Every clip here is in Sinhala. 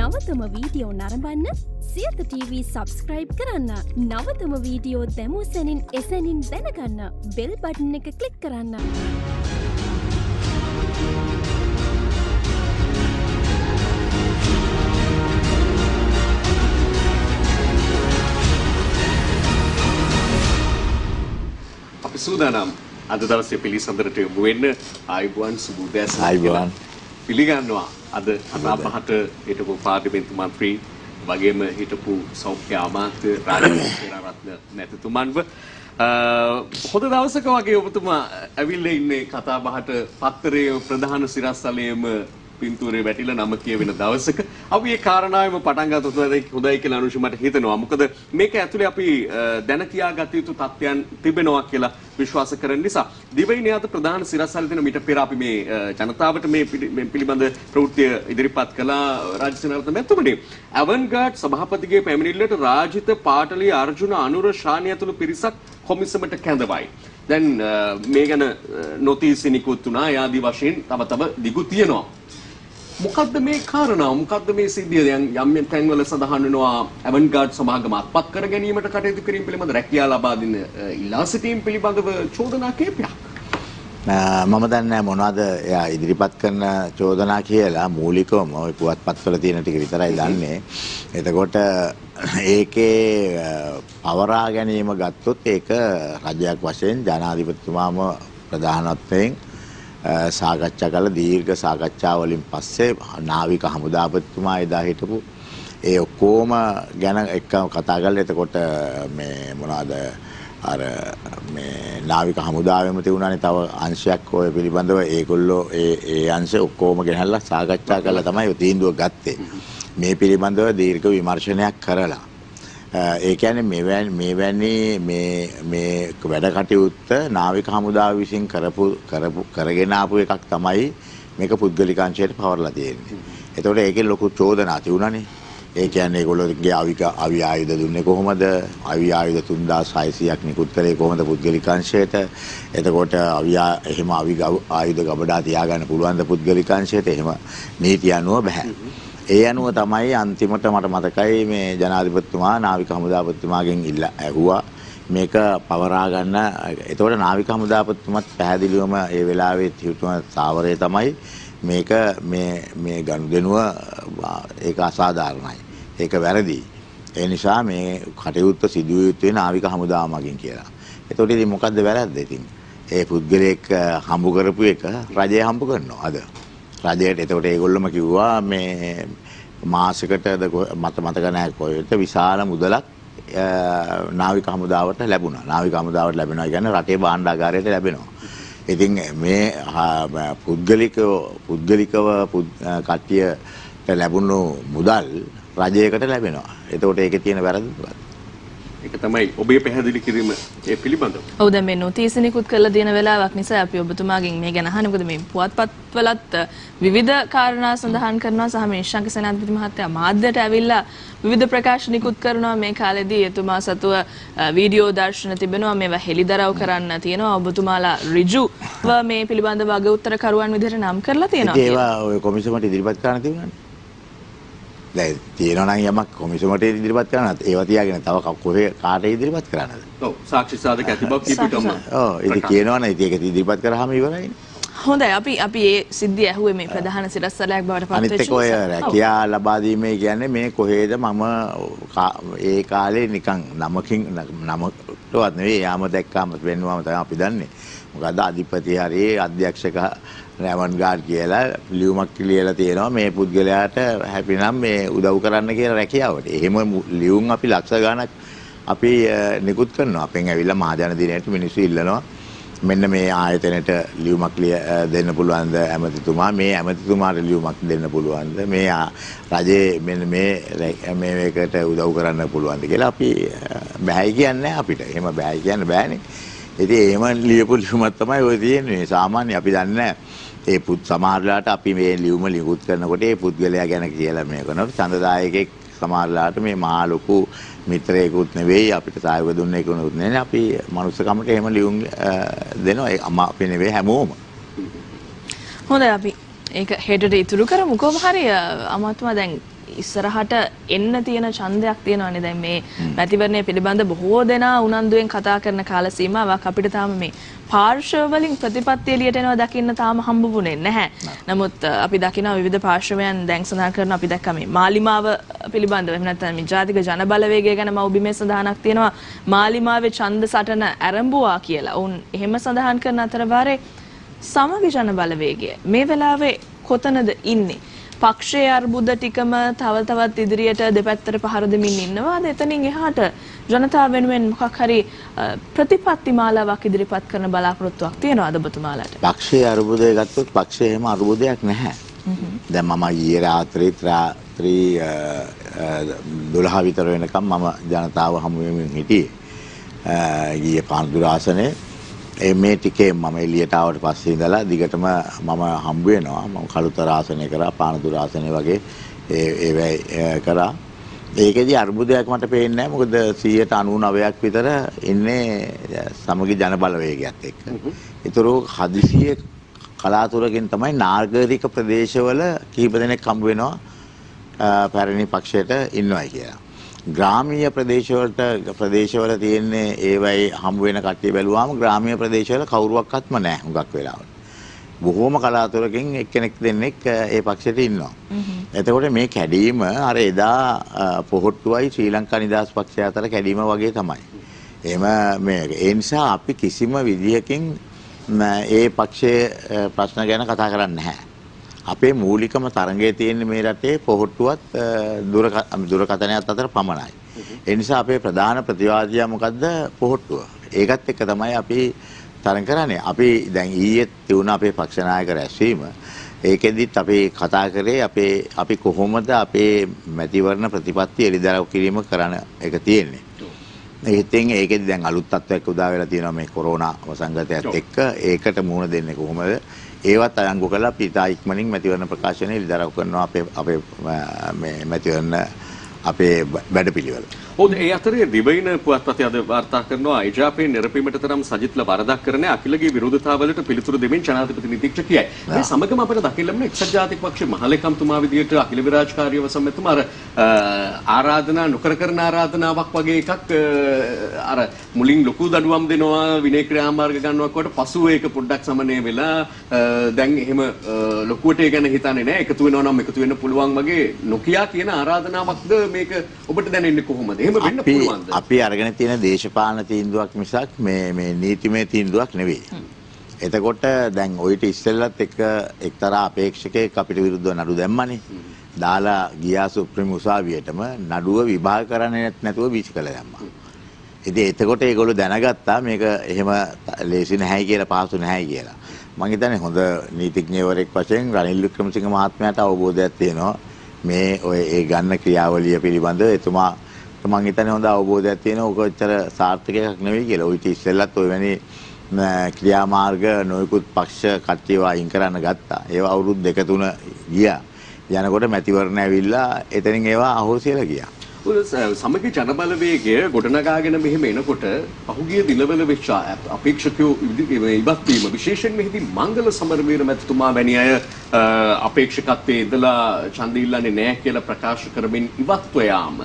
නවතම වීඩියෝ නරඹන්න සියත TV subscribe කරන්න. නවතම වීඩියෝ දැමූ සැනින් එසැනින් දැනගන්න bell button එක click කරන්න. අපි සූදානම් අද දවසේ පිළිසඳරට යොමු වෙන්න ආයුබෝවන් සුබෝදෑසන ආයුබෝවන් පිළිගන්නවා අද කතාපහට හිටපු පාර්ලිමේන්තු මන්ත්‍රී වගේම හිටපු සෞඛ්‍ය අමාත්‍ය රාජ්‍යරත්න නැතිතුමන්ව හොඳ දවසක වගේ ඔබතුමා ඇවිල්ලා ඉන්නේ කතාබහට පත්තරයේ ප්‍රධාන සිරස්සලයේම පින්තූරේ වැටිලා නම කියවෙන දවසක අපි ඒ කාරණාවෙම පටන් ගත්තොත් හොඳයි කියලා අනුශ මට හිතෙනවා. මොකද මේක ඇතුලේ අපි දැන කියාගත යුතු තත්ත්වයන් තිබෙනවා කියලා විශ්වාස කරන නිසා දිවයිනේ අද ප්‍රධාන සිරස්සල් දෙන මිට පෙර අපි මේ ජනතාවට මේ පිළිබඳ ප්‍රවෘත්ති ඉදිරිපත් කළා රාජ්‍යනායක මැතිතුමනි. අවන්ගාඩ් සභාපතිගේ පැමිණිල්ලට රාජිත පාටලී අර්ජුන අනුර ශානි ඇතුළු පිරිසක් කොමිසමට කැඳවයි. දැන් මේ ගැන නොටිසි නිකුත් වුණා. ආදි වශයෙන් තව දිගු තියෙනවා. මොකද්ද මේ කාරණා? මොකද්ද මේ සිද්ධිය? දැන් යම් යම් තැන්වල සඳහන් වෙනවා ඇවන්ගාඩ් සමාගම අත්පත් කර ගැනීමට කටයුතු කිරීම පිළිබඳ රැකියා ලබා දෙන ඉල්ලා සිටීම් පිළිබඳව චෝදනා කීපයක්. මම දන්නේ නැහැ මොනවද එයා ඉදිරිපත් කරන චෝදනා කියලා. මූලිකවම ওই පුවත්පත්වල තියෙන ටික විතරයි දන්නේ. එතකොට ඒකේ පවරා ගැනීම ගත්තොත් ඒක රජයක් වශයෙන් ජනාධිපතිතුමාම ප්‍රධානත්වයෙන් සාකච්ඡා කළ දීර්ඝ සාකච්ඡාවලින් පස්සේ නාවික හමුදාපතිතුමා එදා හිටපු ඒ ඔක්කොම ගැන එක කතා කරලා එතකොට මේ මොනවාද අර මේ නාවික හමුදාවෙම තිබුණානේ තව අංශයක් ඔය පිළිබඳව ඒගොල්ලෝ ඒ අංශ ඔක්කොම ගෙනල්ලා සාකච්ඡා කළා තමයි තීන්දුව ගත්තේ මේ පිළිබඳව දීර්ඝ විමර්ශනයක් කරලා. ඒ කියන්නේ මෙවැනි මේ වැඩ කටයුත්ත නාවික හමුදාව විසින් කරගෙන ආපු එකක් තමයි මේක පුද්ගලික අංශයට පවරලා තියෙන්නේ. එතකොට ඒකෙන් ලොකු චෝදනා තියුණානේ. ඒ කියන්නේ ඒගොල්ලෝගේ අවි ආයුධ දුන්නේ කොහොමද? අවි ආයුධ 3600ක් නිකුත් කරේ කොහොමද පුද්ගලික අංශයට? එතකොට එහෙම අවි ආයුධ ගබඩා තියාගන්න පුළුවන්ද පුද්ගලික අංශයට? එහෙම නීති අනුව බෑ. ඒ අනුව තමයි අන්තිමට මට මතකයි මේ ජනාධිපතිතුමා නාවික හමුදාපතිතුමාගෙන් ඇහුවා මේක පවරා ගන්න. එතකොට නාවික හමුදාපතිතුමත් පැහැදිලිවම ඒ වෙලාවේ තියුණු සාවරය තමයි මේක මේ ගනුදෙනුව ඒක අසාධාරණයි. ඒක වැරදි. ඒ නිසා මේ කටයුත්ත සිදුවිය යුත්තේ නාවික හමුදාව මගින් කියලා. එතකොට ඉතින් මොකද්ද වැරද්ද ඉතින්? ඒ පුද්ගලයෙක් හම්බ කරපු එක රජය හම්බ කරනවා අද. රජයට එතකොට ඒගොල්ලොම කිව්වා මේ මාසකටද මතක නැහැ කොහෙට විශාල මුදලක් නාවික හමුදාවට ලැබුණා. නාවික හමුදාවට ලැබෙනවා කියන්නේ රටේ භාණ්ඩාගාරයට ලැබෙනවා. ඉතින් මේ පුද්ගලිකව කට්ටියට ලැබුණු මුදල් රජයකට ලැබෙනවා. එතකොට ඒකේ තියෙන වැරද්ද මොකක්ද? ඒක තමයි ඔබේ පැහැදිලි කිරීම ඒ පිළිබඳව. ඔව් දැන් මේ නොටිස් නිකුත් කරලා දෙන වෙලාවක් නිසා අපි ඔබතුමාගෙන් මේ ගැන අහන්නේ. මොකද මේ පුවත්පත් වලත් විවිධ කාරණා සඳහන් කරනවා සහ මේ ශාංක සේනාධිපති මහත්තයා මාධ්‍යට ඇවිල්ලා විවිධ ප්‍රකාශ නිකුත් කරනවා. මේ කාලෙදී එතුමා සතුව වීඩියෝ දර්ශන තිබෙනවා. මේවා හෙලිදරව් කරන්න තියෙනවා. ඔබතුමාලා ඍජුව මේ පිළිබඳව වග උත්තර කරුවන් විදිහට නම් කරලා තියෙනවා. ඒවා ඔය කොමිසමට ඉදිරිපත් කරන්න තිබුණානේ. දැන් තියෙනවා නම් යමක් කොමිසමට ඉදිරිපත් කරනත් ඒවා තියාගෙන තව කොහේ කාට ඉදිරිපත් කරන්නද? ඔව් සාක්ෂි සාධක ඇති බව කීපිටම. ඔව් ඉතින් කියනවනේ ඉතින් ඒක ඉදිරිපත් කරාම ඉවරයිනේ. හොඳයි අපි ඒ සිද්ධිය ඇහුවේ මේ ප්‍රධාන සිරස්සලයක් බවට පත් වෙච්ච. අනිත් එක ඔය රැකියා ලබා දීමේ කියන්නේ මේ කොහෙද මම ඒ කාලේ නිකන් නමකටවත් නෙවෙයි යාම දැක්කාම වෙන්නවම තමයි අපි දන්නේ. මොකද අධිපති හරි අධ්‍යක්ෂක ඇවන්ගාඩ් කියලා ලියුමක් ලියලා තියෙනවා මේ පුද්ගලයාට හැපිනම් මේ උදව් කරන්න කියලා රැකියාවට. එහෙම ලියුම් අපි ලක්ෂ ගාණක් අපි නිකුත් කරනවා. අපෙන් ඇවිල්ලා මහජනදිනයට මිනිස්සු ඉල්ලනවා මෙන්න මේ ආයතනයට ලියුමක් දෙන්න පුළුවන්ද ඇමතිතුමා? මේ ඇමතිතුමාට ලියුමක් දෙන්න පුළුවන්ද? මේ රජයේ මෙන්න මේ මේකට උදව් කරන්න පුළුවන්ද කියලා අපි බෑයි කියන්නේ අපිට. එහෙම බෑයි කියන්න බෑනේ. ඉතින් එහෙම ලියපු ලියුමක් තමයි ඔය තියෙන්නේ. සාමාන්‍ය අපි දන්නේ නැහැ. ඒ පුත් සමහරලාට අපි මේ ලියුම ලියුත් කරනකොට ඒ පුද්ගලයා ගැන කියලා මේ කරනවා. ඡන්දදායකෙක් සමහරලාට මේ මහා ලොකු මිත්‍රයෙකුත් නෙවෙයි අපිට සහයෝග දුන්න එකකුත් නෙවෙයි. අපි මනුස්සකමට එහෙම ලියුම් දෙනවා. අපි නෙවෙයි හැමෝම. හොඳයි අපි ඒක හෙඩට ඉතුරු කරමුකෝ. හරිය අමාත්‍යතුමා දැන් ඉස්සරහට එන්න තියෙන ඡන්දයක් තියෙනවා නේද මේ මැතිවරණය පිළිබඳ බොහෝ දෙනා උනන්දුවෙන් කතා කරන කාල සීමාවක් අපිට තාම මේ පාර්ශ්ව වලින් ප්‍රතිපත්ති එළියට එනවා දකින්න තාම හම්බුුනේ නැහැ. නමුත් අපි දකිනවා විවිධ පාර්ශ්වයන් දැන් සඳහන් කරන අපි දැක්කා මේ මාලිමාව පිළිබඳව එහෙම නැත්නම් මේ ජාතික ජන බලවේගය ගැන මව්බිමේ සඳහනක් තියෙනවා මාලිමාවේ ඡන්ද සටන ආරම්භුවා කියලා. උන් එහෙම සඳහන් කරන අතරවාරේ සමගි ජන බලවේගය මේ වෙලාවේ කොතනද ඉන්නේ? පක්ෂයේ අර්බුද ටිකම තව තවත් ඉදිරියට දෙපැත්තට පහර දෙමින් ඉන්නවාද? එතනින් එහාට ජනතාව වෙනුවෙන් මොකක් හරි ප්‍රතිපත්ති මාලාවක් ඉදිරිපත් කරන බලාපොරොත්තුවක් තියෙනවද ඔබතුමාලාට? පක්ෂයේ අර්බුදය ගත්තොත් පක්ෂයේ හැම අර්බුදයක් නැහැ. දැන් මම ඊයේ රාත්‍රී 12 විතර වෙනකම් මම ජනතාව හමු වෙමින් හිටියේ. ඊයේ පාන්දුර ආසනේ මේ ටිකේ මම එළියට ආවට පස්සේ ඉඳලා දිගටම මම හම්බ වෙනවා. මම කළුතර ආසනය කරා, පානදුර ආසනය වගේ ඒ කරා. ඒකෙදි අර්බුදයක් මට පේන්නේ නැහැ. මොකද 199ක් විතර ඉන්නේ සමගි ජන බලවේගයත් එක්ක. ඒතරු 400 කලාතුරකින් තමයි නාගරික ප්‍රදේශවල කීප දෙනෙක් හම්බ වෙනවා පැරණි පක්ෂයට ඉන්නවයි කියලා. ග්‍රාමීය ප්‍රදේශවල තියෙන්නේ ඒවයි හම්බ වෙන කට්ටිය බැලුවාම ග්‍රාමීය ප්‍රදේශවල කවුරුවක්වත්ම නැහැ හුඟක් වෙලාවට. බොහෝම කලාතුරකින් එක්කෙනෙක් දෙන්නෙක් ඒ පක්ෂයට ඉන්නවා. එතකොට මේ කැඩීම අර එදා පොහොට්ටුවයි ශ්‍රී ලංකා නිදහස් පක්ෂය අතර කැඩීම වගේ තමයි. එහෙම මේ ඒ නිසා අපි කිසිම විදියකින් ඒ පක්ෂයේ ප්‍රශ්න ගැන කතා කරන්නේ නැහැ. අපේ මූලිකම තරගයේ තියෙන්නේ මේ රටේ පොහොට්ටුවත් දුරකථනයත් අතර පමණයි. ඒ නිසා අපේ ප්‍රධාන ප්‍රතිවාදියා මොකද්ද? පොහොට්ටුව. ඒකත් එක්ක තමයි අපි තරඟ කරන්නේ. අපි දැන් ඊයේ තිබුණා අපේ පක්ෂ නායක රැස්වීම. ඒකෙදිත් අපි කතා කරේ අපි කොහොමද අපේ මැතිවරණ ප්‍රතිපත්ති එළිදරව් කිරීම කරන එක තියෙන්නේ. ඉතින් ඒකෙදි දැන් අලුත් තත්ත්වයක් උදා වෙලා තියෙනවා මේ කොරෝනා වසංගතයත් එක්ක. ඒකට මුහුණ දෙන්නේ කොහොමද? ඒවත් අයංගු කරලා පිටා ඉක්මනින් මැතිවරණ ප්‍රකාශනය ඉදිරිපත් කරනවා අපේ මේ මැතිවරණ අපේ වැඩපිළිවෙල. ඔව් ඒ අතරේ දිවයින පුවත්පතේ අද වාර්තා කරනවා ඉජාපේ නිරපීමට තරම් සජිත්ල වරදක් කරන අකිලගේ විරෝධතාවලට පිළිතුරු දෙමින් ජනාධිපති නීතිඥයයි. මේ සමගම අපිට දකින්න එක්සත් ජාතික පක්ෂයේ මහලේකම්තුමා විදියට අකිල විරාජකාරියව සම්මතම අර ආරාධනා නොකර කරන ආරාධනාවක් වගේ එකක් අර මුලින් ලොකු දඩුවම් දෙනවා විනය ක්‍රියාමාර්ග ගන්නවා කොට පසුව ඒක පොඩ්ඩක් සමනය වෙලා දැන් එහෙම ලොකුවට ඒ ගැන හිතන්නේ නැහැ. එකතු වෙනවා නම් එකතු වෙන්න පුළුවන් වගේ නොකියා කියන ආරාධනාවක්ද මේක ඔබට දැනෙන්නේ කොහොමද? අපි අරගෙන තියෙන දේශපාලන තීන්දුවක් මිසක් මේ නීතිමය තීන්දුවක් නෙවෙයි. එතකොට දැන් ඔයිට ඉස්සෙල්ලත් එක්තරා අපේක්ෂකයෙක් අපිට විරුද්ධව නඩු දැම්මනේ. දාලා ගියා සුප්‍රීම උසාවියටම නඩුව විභාග කරන්නේ නැතුව වීසිකලා දැම්මා. ඉතින් එතකොට ඒගොල්ලෝ දැනගත්තා මේක එහෙම ලේසි නැහැ කියලා, පහසු නැහැ කියලා. මම හිතන්නේ හොඳ නීතිඥයෙක් වශයෙන් රනිල් වික්‍රමසිංහ මහත්මයාට අවබෝධයක් තියෙනවා මේ ඔය ඒ ගන්න ක්‍රියාවලිය පිළිබඳව. එතුමා මම හිතන්නේ හොඳ අවබෝධයක් තියෙන ඕක ඇත්තට සාර්ථක එකක් නෙවෙයි කියලා. ඔය ඉතිස්සෙල්ලත් ඔය වැනි ක්‍රියාමාර්ග නොයෙකුත් පක්ෂ කට්ටියව අයින් කරන්න ගත්තා. ඒවා අවුරුදු 2-3 ගියා. යනකොට මැතිවරණ ඇවිල්ලා එතනින් ඒවා අහෝසියලා ගියා. සමගි ජන බලවේගය ගොඩනගාගෙන මෙහෙම එනකොට පහුගිය දිනවල විශ්ව අපේක්ෂකයෝ ඉවත් වීම විශේෂයෙන් මෙහිදී මංගල සමරවීර මැතිතුමා වැනි අය අපේක්ෂකත්වයේ ඉඳලා ඡන්ද ඉල්ලන්නේ නැහැ කියලා ප්‍රකාශ කරමින් ඉවත්ව යාම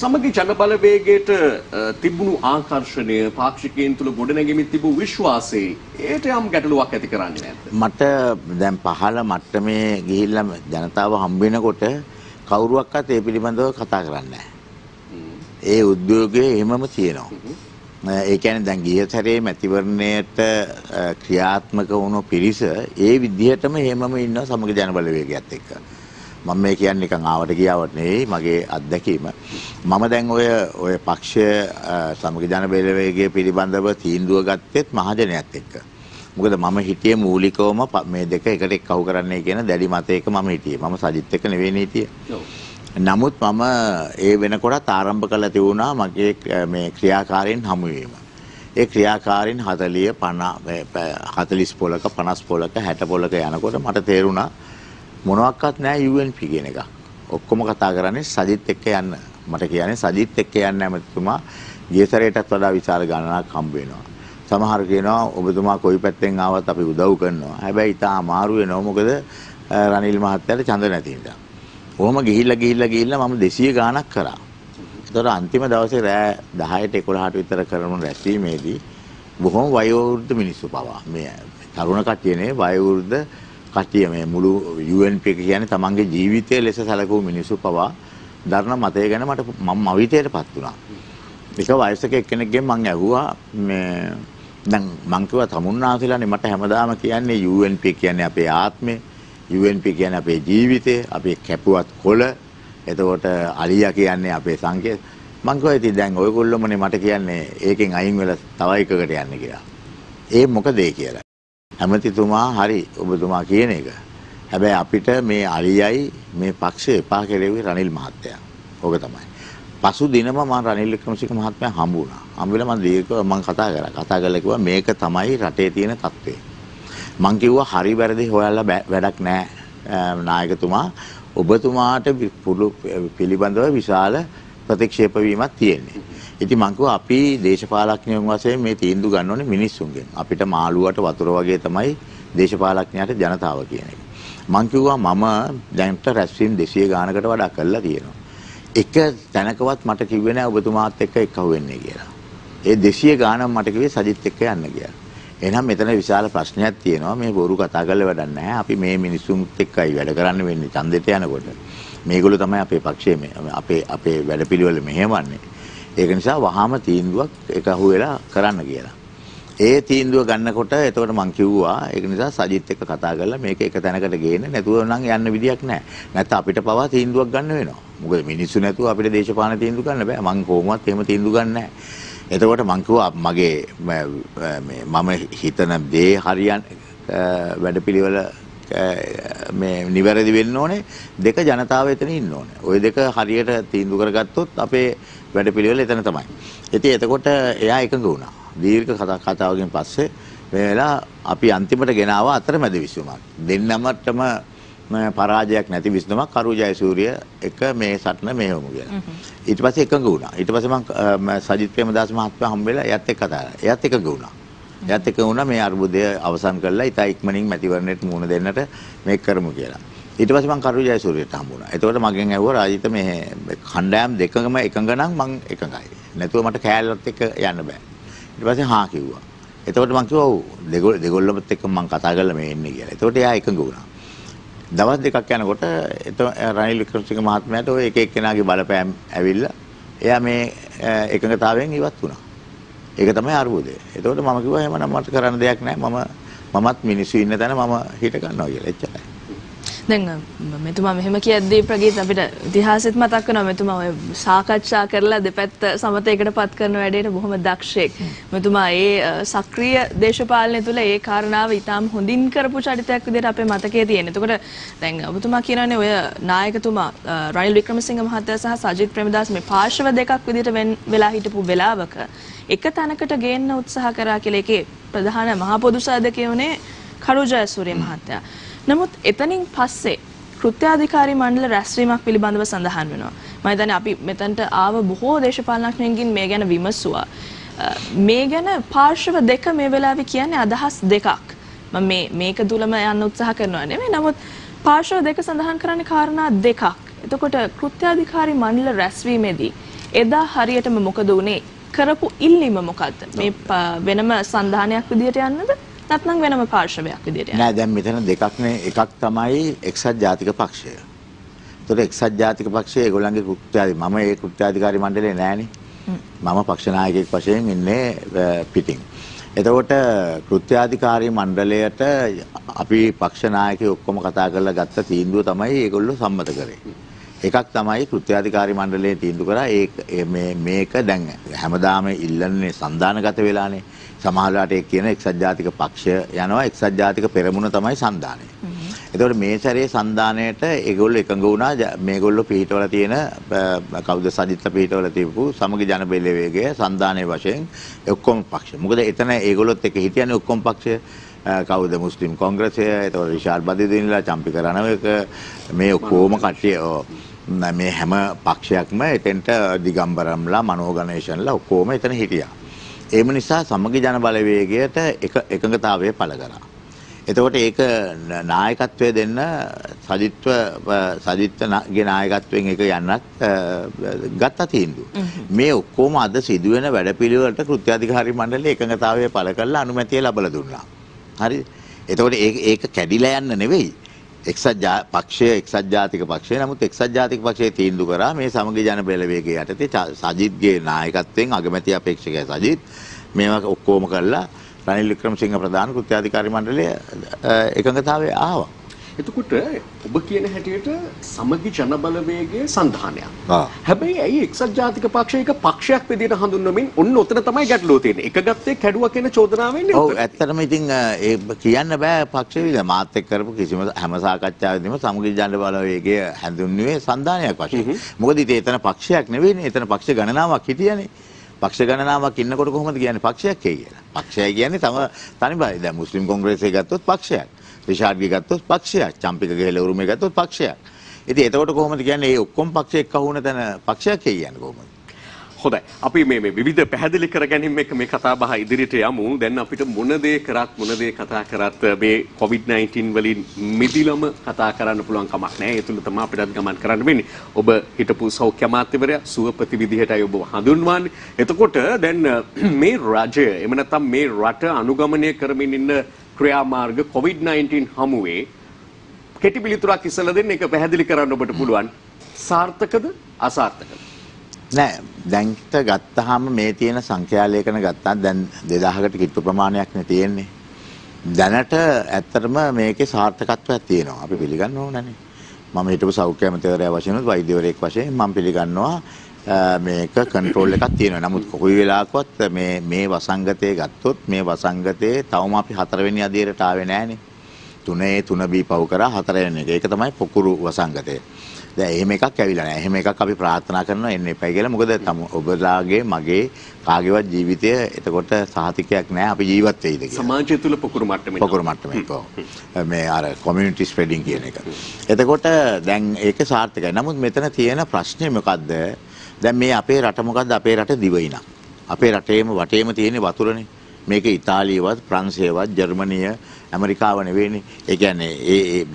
සමගි ජන බලවේගයට තිබුණු ආකර්ෂණය, පාක්ෂිකයන් තුළ ගොඩනැගෙමින් තිබූ විශ්වාසය ඒට යම් ගැටලුවක් ඇති කරන්නේ නැද්ද? මට දැන් පහළ මට්ටමේ ගිහිල්ලා ජනතාව හම්බ වෙනකොට කවුරුවක්වත් ඒ පිළිබඳව කතා කරන්නේ නැහැ. ඒ උද්‍යෝගයේ එහෙමම තියෙනවා. ඒ කියන්නේ දැන් ගිය සැරේ මැතිවරණයට ක්‍රියාත්මක වුණු පිරිස ඒ විදිහටම එහෙමම ඉන්නවා සමගි ජන බලවේගයත් එක්ක. මම මේ කියන්නේ නිකන් ආවට ගියාවට නෙවෙයි මගේ අත්දැකීම. මම දැන් ඔය පක්ෂය සමගි ජන බලවේගය පිළිබඳව තීන්දුව ගත්තෙත් මහජනයත් එක්ක. මොකද මම හිටියේ මූලිකවම මේ දෙක එකට එකතු කරන්නයි කියන දැඩි මතයක මම හිටියේ. මම සජිත් එක්ක නෙවෙයි හිටියේ. නමුත් මම ඒ වෙනකොටත් ආරම්භ කළා තිබුණා මගේ මේ ක්‍රියාකාරයෙන් හමු වීම. ඒ ක්‍රියාකාරයෙන් 40 50 40 පොලක 50 පොලක 60 පොලක යනකොට මට තේරුණා මොනවත්වත් නැහැ UNP කියන එක. ඔක්කොම කතා කරන්නේ සජිත් එක්ක යන්න. මට කියන්නේ සජිත් එක්ක යන්න මැතිතුමා ගියසරේටත් වඩා විශාල ගණනක් හම්බ වෙනවා. සමහර කියනවා ඔබතුමා කොයි පැත්තෙන් ආවත් අපි උදව් කරනවා. හැබැයි තා අමාරු වෙනවා මොකද රනිල් මහත්තයාට ඡන්ද නැති නිසා. කොහොම ගිහිල්ලා ගිහිල්ලා ගිහිල්ලා මම 200 ගාණක් කරා. ඒතර අන්තිම දවසේ රෑ 10ට 11ට විතර කරන රැස්වීමේදී බොහොම වයෝවෘද්ධ මිනිස්සු පවා මේ තරුණ කට්ටිය නේ වයෝවෘද්ධ කට්ටිය මේ මුළු UNP එක කියන්නේ තමන්ගේ ජීවිතය ලෙස සැලකුව මිනිස්සු පවා ධර්ම මතය ගැන මට මම අවිතයටපත් වුණා. ඒක වයසක එක්කෙනෙක්ගෙන් මම ඇහුවා මේ දැන් මං කිව්වා තමුන්නාසෙලානේ මට හැමදාම කියන්නේ UNP කියන්නේ අපේ ආත්මය, UNP කියන්නේ අපේ ජීවිතය, අපේ කැපුවත් කොළ, එතකොට අලියා කියන්නේ අපේ සංකේත. මං කිව්වා ඉතින් දැන් ඔයගොල්ලෝමනේ මට කියන්නේ ඒකෙන් අයින් වෙලා තව එකකට යන්න කියලා. ඒ මොකද ඒ කියලා. ඇමතිතුමා හරි ඔබතුමා කියන එක. හැබැයි අපිට මේ අලියයි මේ පක්ෂය එපා කෙරෙවි රනිල් මහත්තයා. ඕක තමයි. පසු දිනම මම රනිල් වික්‍රමසිංහ මහත්මයා හම්බ වුණා. හම්බ වෙලා මම කතා කරා. කතා කරලා කිව්වා මේක තමයි රටේ තියෙන තත්ත්වය. මම කිව්වා හරි වැරදි හොයලා වැඩක් නැහැ. නායකතුමා ඔබතුමාට පිළිබඳව විශාල ප්‍රතික්ෂේප වීමක් තියෙන්නේ. ඉතින් මම කිව්වා අපි දේශපාලඥයන් වශයෙන් මේ තීන්දුව ගන්න ඕනේ මිනිස්සුන්ගෙන්. අපිට මාළුවට වතුර වගේ තමයි දේශපාලඥයාට ජනතාව කියන එක. මම කිව්වා මම දැන්ට රැස්වීම් 200 ගානකට වඩා කරලා තියෙනවා. එක තැනකවත් මට කිව්වේ නෑ ඔබතුමාත් එක්ක එකහුව වෙන්නේ කියලා. ඒ 200 ගානක් මට කිව්වේ සජිත් එක්ක යන්න කියලා. එහෙනම් මෙතන විශාල ප්‍රශ්නයක් තියෙනවා. මේ බොරු කතා කරලා වැඩක් නැහැ. අපි මේ මිනිස්සුන්ත් එක්කයි වැඩ කරන්න වෙන්නේ ඡන්දෙට යනකොට. මේගොල්ලෝ තමයි අපේ පක්ෂයේ අපේ වැඩපිළිවෙල මෙහෙවන්නේ. ඒක නිසා වහාම තීන්දුවක් එකහුව වෙලා කරන්න කියලා. ඒ තීන්දුව ගන්නකොට එතකොට මං කිව්වා ඒක නිසා සජිත් එක්ක කතා කරලා මේක එක තැනකට ගේන්න නැතුව නම් යන්න විදියක් නැහැ. නැත්නම් අපිට පවා තීන්දුවක් ගන්න වෙනවා. මොකද මිනිස්සු නැතුව අපිට දේශපාලන තීන්දුව ගන්න බෑ. මං කොහොමවත් එහෙම තීන්දුව ගන්න නැහැ. එතකොට මං කිව්වා මගේ මම හිතන දේ හරියන්නේ වැඩපිළිවෙල මේ නිවැරදි වෙන්න ඕනේ. දෙක ජනතාව එතන ඉන්න ඕනේ. ওই දෙක හරියට තීන්දුව කරගත්තොත් අපේ වැඩපිළිවෙල එතන තමයි. ඉතින් එතකොට එයා එකඟ වුණා. දීර්ඝ කතාවකින් පස්සේ මේ වෙලා අපි අන්තිමට ගෙනාව අතරමැද විසුමක්. දෙන්නමටම පරාජයක් නැති විසුමක් කරු ජයසූරිය එක මේ සටන මෙහෙවමු කියලා. ඊට පස්සේ එකඟ වුණා. ඊට පස්සේ මම සජිත් ප්‍රේමදාස මහත්මයා හම්බ වෙලා එයත් එක්ක කතා කරා. එයත් එකඟ වුණා. එයත් එකඟ වුණා මේ අර්බුදය අවසන් කරලා ඉතින් ඉක්මනින් මැතිවරණයට මුහුණ දෙන්නට මේක කරමු කියලා. ඊට පස්සේ මම කරු ජයසූරියට හම්බ වුණා. එතකොට මගෙන් ඇහුවා රාජිත මේ කණ්ඩායම් දෙකම එකඟ නම් මම එකඟයි. නැතුව මට කෑල්ලත් එක්ක යන්න බෑ. ඊට පස්සේ හා කිව්වා. එතකොට මම කිව්වා ඔව් දෙගොල්ලොත් එක්ක මම කතා කරලා මේ එන්නේ කියලා. එතකොට එයා එකඟ වුණා. දවස් දෙකක් යනකොට රනිල් වික්‍රමසිංහ මහත්මයාට ඔය එක එක්කෙනාගේ බලපෑම් ඇවිල්ලා එයා මේ එකඟතාවයෙන් ඉවත් වුණා. ඒක තමයි අරුබුදේ. එතකොට මම කිව්වා එහෙමනම් මට කරන්න දෙයක් නැහැ. මමත් මිනිස්සු ඉන්න තැන මම හිට ගන්නවා කියලා. එච්චරයි. දැන් මෙතුමා මෙහෙම කියද්දී ප්‍රගීත් අපිට ඉතිහාසෙත් මතක් වෙනවා මෙතුමා ඔය සාකච්ඡා කරලා දෙපැත්ත සමතේකටපත් කරන වැඩේට බොහොම දක්ෂයෙක්. මෙතුමා ඒ සක්‍රීය දේශපාලනය තුළ ඒ කාරණාව ඊටාම් හොඳින් කරපු චරිතයක් විදිහට අපේ මතකයේ තියෙන. එතකොට දැන් ඔබතුමා කියනනේ ඔය නායකතුමා රනිල් වික්‍රමසිංහ මහත්තයා සහ සජිත් ප්‍රේමදාස මේ පාර්ශව දෙකක් විදිහට වෙලා හිටපු වෙලාවක එක තැනකට ගේන්න උත්සාහ කරා කියලා ඒකේ ප්‍රධාන මහ පොදු සාධකය වුණේ කරු ජයසූරිය මහත්තයා. නමුත් එතනින් පස්සේ කෘත්‍යාධිකාරී මණ්ඩල රැස්වීමක් පිළිබඳව සඳහන් වෙනවා. මම හිතන්නේ අපි මෙතනට ආව බොහෝ දේශපාලනඥයින්ගෙන් මේ ගැන විමසුවා. මේ ගැන පාර්ශව දෙක මේ වෙලාවේ කියන්නේ අදහස් දෙකක්. මම මේක තුලම යන්න උත්සාහ කරනවා නෙමෙයි. නමුත් පාර්ශව දෙක සඳහන් කරන්නේ කාරණා දෙකක්. එතකොට කෘත්‍යාධිකාරී මණ්ඩල රැස්වීමේදී එදා හරියටම මොකද වුනේ? කරපු ඉල්ලීම මොකද්ද? මේ වෙනම සඳහනයක් විදියට යන්නද? නැත්නම් වෙනම පාර්ශවයක් විදියට යනවා. නෑ දැන් මෙතන දෙකක්නේ. එකක් තමයි එක්සත් ජාතික පක්ෂය. ඒතකොට එක්සත් ජාතික පක්ෂය ඒගොල්ලන්ගේ මම ඒ කෘත්‍යාධිකාරී මණ්ඩලේ නෑනේ. මම පක්ෂ නායකයෙක් වශයෙන් ඉන්නේ පිටින්. එතකොට කෘත්‍යාධිකාරී මණ්ඩලයට අපි පක්ෂ නායකයෝ ඔක්කොම කතා කරලා ගත්ත තීන්දුව තමයි ඒගොල්ලෝ සම්මත කරේ. එකක් තමයි කෘත්‍යාධිකාරී මණ්ඩලයේ තීන්දුව කරා මේක දැන් හැමදාම ඉල්ලන්නේ සන්දානගත වෙලානේ. සමහරලාට ඒ කියන එක්සත් ජාතික පක්ෂය යනවා එක්සත් ජාතික පෙරමුණ තමයි සන්දානය. එතකොට මේ සැරේ සන්දානයට ඒගොල්ලෝ එකඟ වුණා. මේගොල්ලෝ පිටවල තියෙන කවුද සජිත්ලා පිටවල තියපු සමගි ජන බෙල්ල වේගය සන්දානයේ වශයෙන් ඔක්කොම පක්ෂ. මොකද එතන ඒගොල්ලොත් එක හිටියනේ ඔක්කොම පක්ෂය. කවුද මුස්ලිම් කොංග්‍රසය, එතකොට රිෂාඩ් බදිදින්ලා චම්පික රණවක මේ ඔක්කොම කට්ටිය මේ හැම පක්ෂයක්ම එතෙන්ට දිගම්බරම්ලා මනෝගණේෂන්ලා ඔක්කොම එතන හිටියා. ඒම නිසා සමගි ජන බලවේගයට එකඟතාවය පළ කරා. එතකොට ඒක නායකත්වය දෙන්න සජිත්ගේ නායකත්වයෙන් එක යන්නත් ගත්තා තීන්දුව. මේ ඔක්කොම අද සිදුවෙන වැඩපිළිවෙලට කෘත්‍යාධිකාරී මණ්ඩලය එකඟතාවය පළ කරලා අනුමැතිය ලබා දුන්නා. හරිද? එතකොට ඒක කැඩිලා යන්න නෙවෙයි. එක්සත් පක්ෂය එක්සත් ජාතික පක්ෂය නමුත් එක්සත් ජාතික පක්ෂය තීන්දුව කරා මේ සමගි ජන බෙලවේගය යටතේ සජිත්ගේ නායකත්වයෙන් අගමැති අපේක්ෂකයා සජිත් මේවා ඔක්කොම කරලා රනිල් වික්‍රමසිංහ ප්‍රධාන කෘත්‍යාධිකාරී මණ්ඩලය එකඟතාවය ආවා. එතකොට ඔබ කියන හැටියට සමගි ජන බලවේගයේ සන්ධානයක්. හැබැයි ඇයි එක්සත් ජාතික පක්ෂය එක පක්ෂයක් විදිහට හඳුන්වමින් ඔන්න ඔතන තමයි ගැටලුව තියෙන්නේ. එකගත්තේ කැඩුවා කියන චෝදනාවෙන්නේ. ඔව් ඇත්තටම ඉතින් ඒ කියන්න බෑ පක්ෂය විදිහ මාත් එක්ක කරපු කිසිම හැම සාකච්ඡාවෙදීම සමගි ජන බලවේගය හැඳුන්වුවේ සන්ධානයක් වශයෙන්. මොකද ඉතින් එතන පක්ෂයක් නෙවෙයිනේ. එතන පක්ෂ ගණනාවක් හිටියනේ. පක්ෂ ගණනාවක් ඉන්නකොට කොහොමද කියන්නේ පක්ෂයක් කියලා? පක්ෂය කියන්නේ තම තනිබයි. දැන් මුස්ලිම් කොංග්‍රස් එක ගත්තොත් පක්ෂයක්. රිෂාඩ්ගේ ගත්තොත් පක්ෂයක්, චම්පිකගේ හෙළවුරුමේ ගත්තොත් පක්ෂයක්. ඉතින් එතකොට කොහොමද කියන්නේ මේ ඔක්කොම පක්ෂ එක්ක වුණ තැන පක්ෂයක් කියන්නේ කොහොමද? හොඳයි. අපි මේ විවිධ පැහැදිලි කර ගැනීම එක මේ කතා බහ ඉදිරියට යමු. දැන් අපිට මොන දේ කරත් මොන දේ කතා කරත් මේ COVID-19 වලින් මිදිලම කතා කරන්න පුළුවන් කමක් නැහැ. ඒ තුල තමයි අපිටත් ගමන් කරන්න වෙන්නේ. ඔබ හිටපු සෞඛ්‍ය අමාත්‍යවරයා සුවපති විදිහටයි ඔබ හඳුන්වන්නේ. එතකොට දැන් මේ රජය එහෙම නැත්නම් මේ රට අනුගමනය කරමින් ඉන්න ක්‍රියාමාර්ග COVID-19 හමුවේ කෙටි පිළිතුරක් ඉස්සලා දෙන්න එක පැහැදිලි කරන්න ඔබට පුළුවන්. සාර්ථකද අසාර්ථකද? නෑ දැන්ට ගත්තාම මේ තියෙන සංඛ්‍යාලේඛන ගත්තා දැන් 2000කට කිට්ටු ප්‍රමාණයක් නේ තියෙන්නේ. දැනට ඇත්තටම මේකේ සාර්ථකත්වයක් තියෙනවා. අපි පිළිගන්න ඕනනේ. මම හිටපු සෞඛ්‍ය අමාත්‍යවරයා වශයෙන් වෛද්‍යවරයෙක් වශයෙන් මම පිළිගන්නවා මේක කන්ට්‍රෝල් එකක් තියෙනවා. නමුත් කොයි වෙලාවකවත් මේ වසංගතය ගත්තොත් මේ වසංගතයේ තවම අපි 4 වෙනි අධීරයට ආවේ නැහනේ. 3A 3B පව කරා 4 වෙනි එක. ඒක තමයි පොකුරු වසංගතය. දැන් එහෙම එකක් ඇවිල්ලා නැහැ. එහෙම එකක් අපි ප්‍රාර්ථනා කරනවා එන්න එපයි කියලා. මොකද ඔබලාගේ මගේ කාගේවත් ජීවිතය එතකොට සාහිතිකයක් නැහැ. අපි ජීවත් වෙයිද කියලා. සමාජය තුල පොකුරු මට්ටමේ. පොකුරු මට්ටමේ. මේ අර කොමියුනිටි ස්ප්‍රෙඩින් කියන එක. එතකොට දැන් ඒක සාර්ථකයි. නමුත් මෙතන තියෙන ප්‍රශ්නේ මොකද්ද? දැන් මේ අපේ රට මොකද්ද? අපේ රට දිවයිනක්. අපේ රටේම වටේම තියෙන වතුරනේ. මේක ඉතාලියවත්, ප්‍රංශයවත්, ජර්මනිය, ඇමරිකාව නෙවෙයිනේ. ඒ කියන්නේ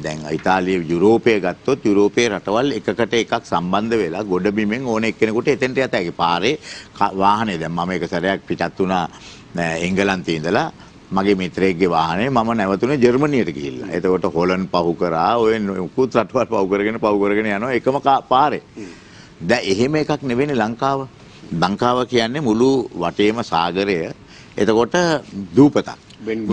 දැන් ඉතාලිය යුරෝපය ගත්තොත් යුරෝපයේ රටවල් එකකට එකක් සම්බන්ධ වෙලා ගොඩබිමෙන් ඕන එක්කෙනෙකුට එතෙන්ට යත හැකි. පාරේ වාහනේ දැන් මම එක සැරයක් පිටත් වුණා එංගලන්තේ ඉඳලා මගේ මිත්‍රයෙක්ගේ වාහනේ මම නැවතුනේ ජර්මනියට ගිහිල්ලා. එතකොට හොලන්ඩ් පහු කරා, ඔය මුකුත් රටවල් පහු කරගෙන යනවා එකම පාරේ. දැන් එහෙම එකක් නෙවෙන්නේ ලංකාව. ලංකාව කියන්නේ මුළු වටේම සාගරය. එතකොට දූපතක්.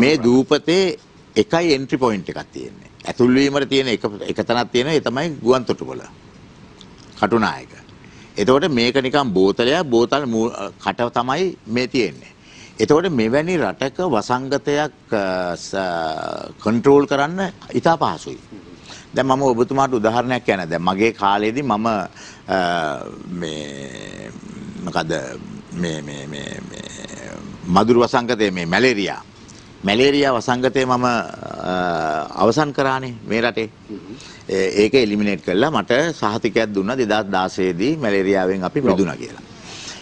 මේ දූපතේ එකයි එන්ට්‍රි පොයින්ට් එකක් තියෙන්නේ. ඇතුල් වීමර තියෙන එක තැනක් තියෙනවා. ඒ තමයි ගුවන්තොටුපොළ. කටුනායක. එතකොට මේක නිකන් බෝතලයක්. බෝතල් කට තමයි මේ තියෙන්නේ. එතකොට මෙවැනි රටක වසංගතයක් කන්ට්‍රෝල් කරන්න ඉතා පහසුයි. දැන් මම ඔබතුමාට උදාහරණයක් කියන්න. දැන් මගේ කාලේදී මම මේ මොකද මේ මදුරු වසංගතයේ මේ මැලේරියා වසංගතයේ මම අවසන් කරානේ මේ රටේ. ඒක එලිමිනේට් කළා. මට සහතිකයක් දුන්නා 2016 දී මැලේරියාවෙන් අපි මිදුණා කියලා.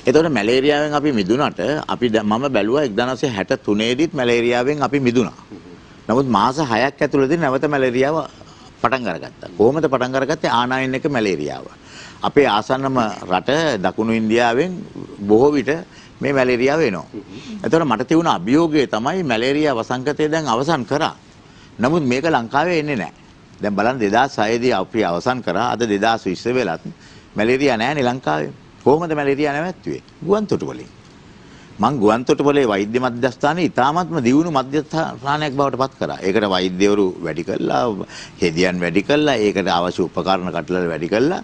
එතකොට මැලේරියාවෙන් අපි මිදුණාට මම බැලුවා 1963 දීත් මැලේරියාවෙන් අපි මිදුණා. නමුත් මාස 6ක් ඇතුළතදී නැවත මැලේරියාව පටන් අරගත්තා. කොහොමද පටන් අරගත්තේ? ආනයන එක මැලේරියාව. අපේ ආසන්නම රට දකුණු ඉන්දියාවෙන් බොහෝ විට මේ මැලේරියාව එනවා. එතකොට මට තියුණ අභියෝගය තමයි මැලේරියා වසංගතය දැන් අවසන් කරා. නමුත් මේක ලංකාවේ එන්නේ නැහැ. දැන් බලන්න 2006 දී අපි අවසන් කරා. අද 2020 වෙලත් මැලේරියා නැහැ නේ ලංකාවේ. කොහොමද මැලේරියා නැවැත්තුවේ? ගුවන්තොටුපොළේ. මං ගුවන්තොටුපොළේ වෛද්‍ය මධ්‍යස්ථානයේ ඉතාමත්ම දියුණු මධ්‍යස්ථානයක් බවට පත් කරා. ඒකට වෛද්‍යවරු වැඩි කළා, හෙදියන් වැඩි කළා, ඒකට අවශ්‍ය උපකරණ කටළල වැඩි කළා.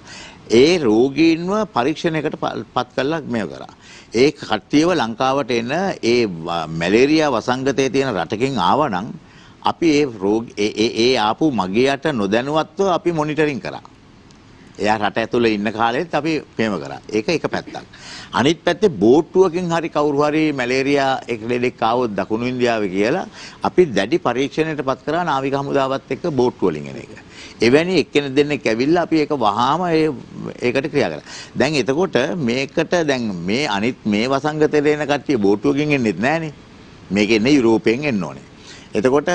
ඒ රෝගීන්ව පරීක්ෂණයකට පත් කළා මේ කරා. ඒ කට්ටියව ලංකාවට එන ඒ මැලේරියා වසංගතයේ තියෙන රටකින් ආවනම් අපි ඒ ආපු මගියට නොදැනුවත්ව අපි මොනිටරින් කරා. එයා රට ඇතුලේ ඉන්න කාලෙත් අපි ප්‍රේම කරා. ඒක එක පැත්තක්. අනිත් පැත්තේ බෝට්ටුවකින් හරි කවුරු හරි මැලේරියා එක ලෙඩෙක් ආවොත් දකුණු ඉන්දියාවේ කියලා අපි දැඩි පරීක්ෂණයට පත් කරා නාවික හමුදාවත් එක්ක බෝට්ටුව වලින් එන එක. එවැනි එක්කෙනෙක් දෙන්නෙක් ඇවිල්ලා අපි ඒක වහාම ඒකට ක්‍රියා කරා. දැන් එතකොට මේකට දැන් මේ අනිත් මේ වසංගතේ දෙන කට්ටිය බෝට්ටුවකින් එන්නෙත් නැහනේ. මේක එන්නේ යුරෝපයෙන් එන්න ඕනේ. එතකොට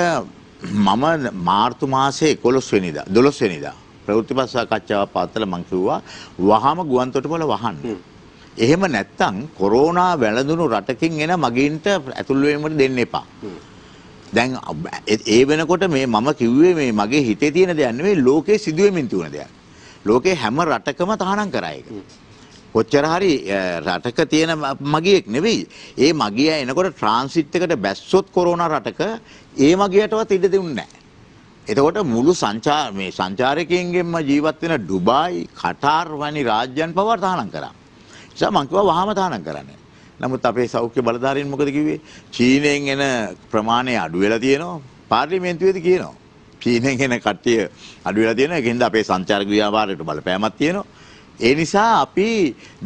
මම මාර්තු මාසේ 12 වෙනිදා ප්‍රවෘත්තිපත් සාකච්ඡාවක් පාත්තල මම කිව්වා වහාම ගුවන්තොටුපළ වහන්න. එහෙම නැත්තම් කොරෝනා වැළඳුණු රටකින් එන මගීන්ට ඇතුල් වීමට දෙන්න එපා. දැන් ඒ වෙනකොට මේ මම කිව්වේ මේ මගේ හිතේ තියෙන දෙයක් නෙවෙයි ලෝකේ සිදුවෙමින් තියෙන දෙයක්. ලෝකේ හැම රටකම තහනම් කරා ඒක. කොච්චර හරි රටක තියෙන මගියෙක් නෙවෙයි. ඒ මගියා එනකොට ට්‍රාන්සිට් එකට බැස්සොත් කොරෝනා රටක ඒ මගියටවත් ඉඩ දෙන්නේ නැහැ. එතකොට මුළු සංචාරකයන්ගෙන්ම ජීවත් වෙන ඩුබායි, කටාර් වැනි රාජ්‍යයන් පවා තහනම් කරා. නිසා මම කිව්වා වහාම තහනම් කරන්න. නමුත් අපේ සෞඛ්‍ය බලධාරීන් මොකද කිව්වේ? චීනයෙන් එන ප්‍රමාණය අඩු වෙලා තියෙනවා. පාර්ලිමේන්තුවේදී කියනවා. චීනයෙන් එන කට්ටිය අඩු වෙලා තියෙනවා. ඒකෙන්ද අපේ සංචාරක ව්‍යාපාරයට බලපෑමක් තියෙනවා. ඒ නිසා අපි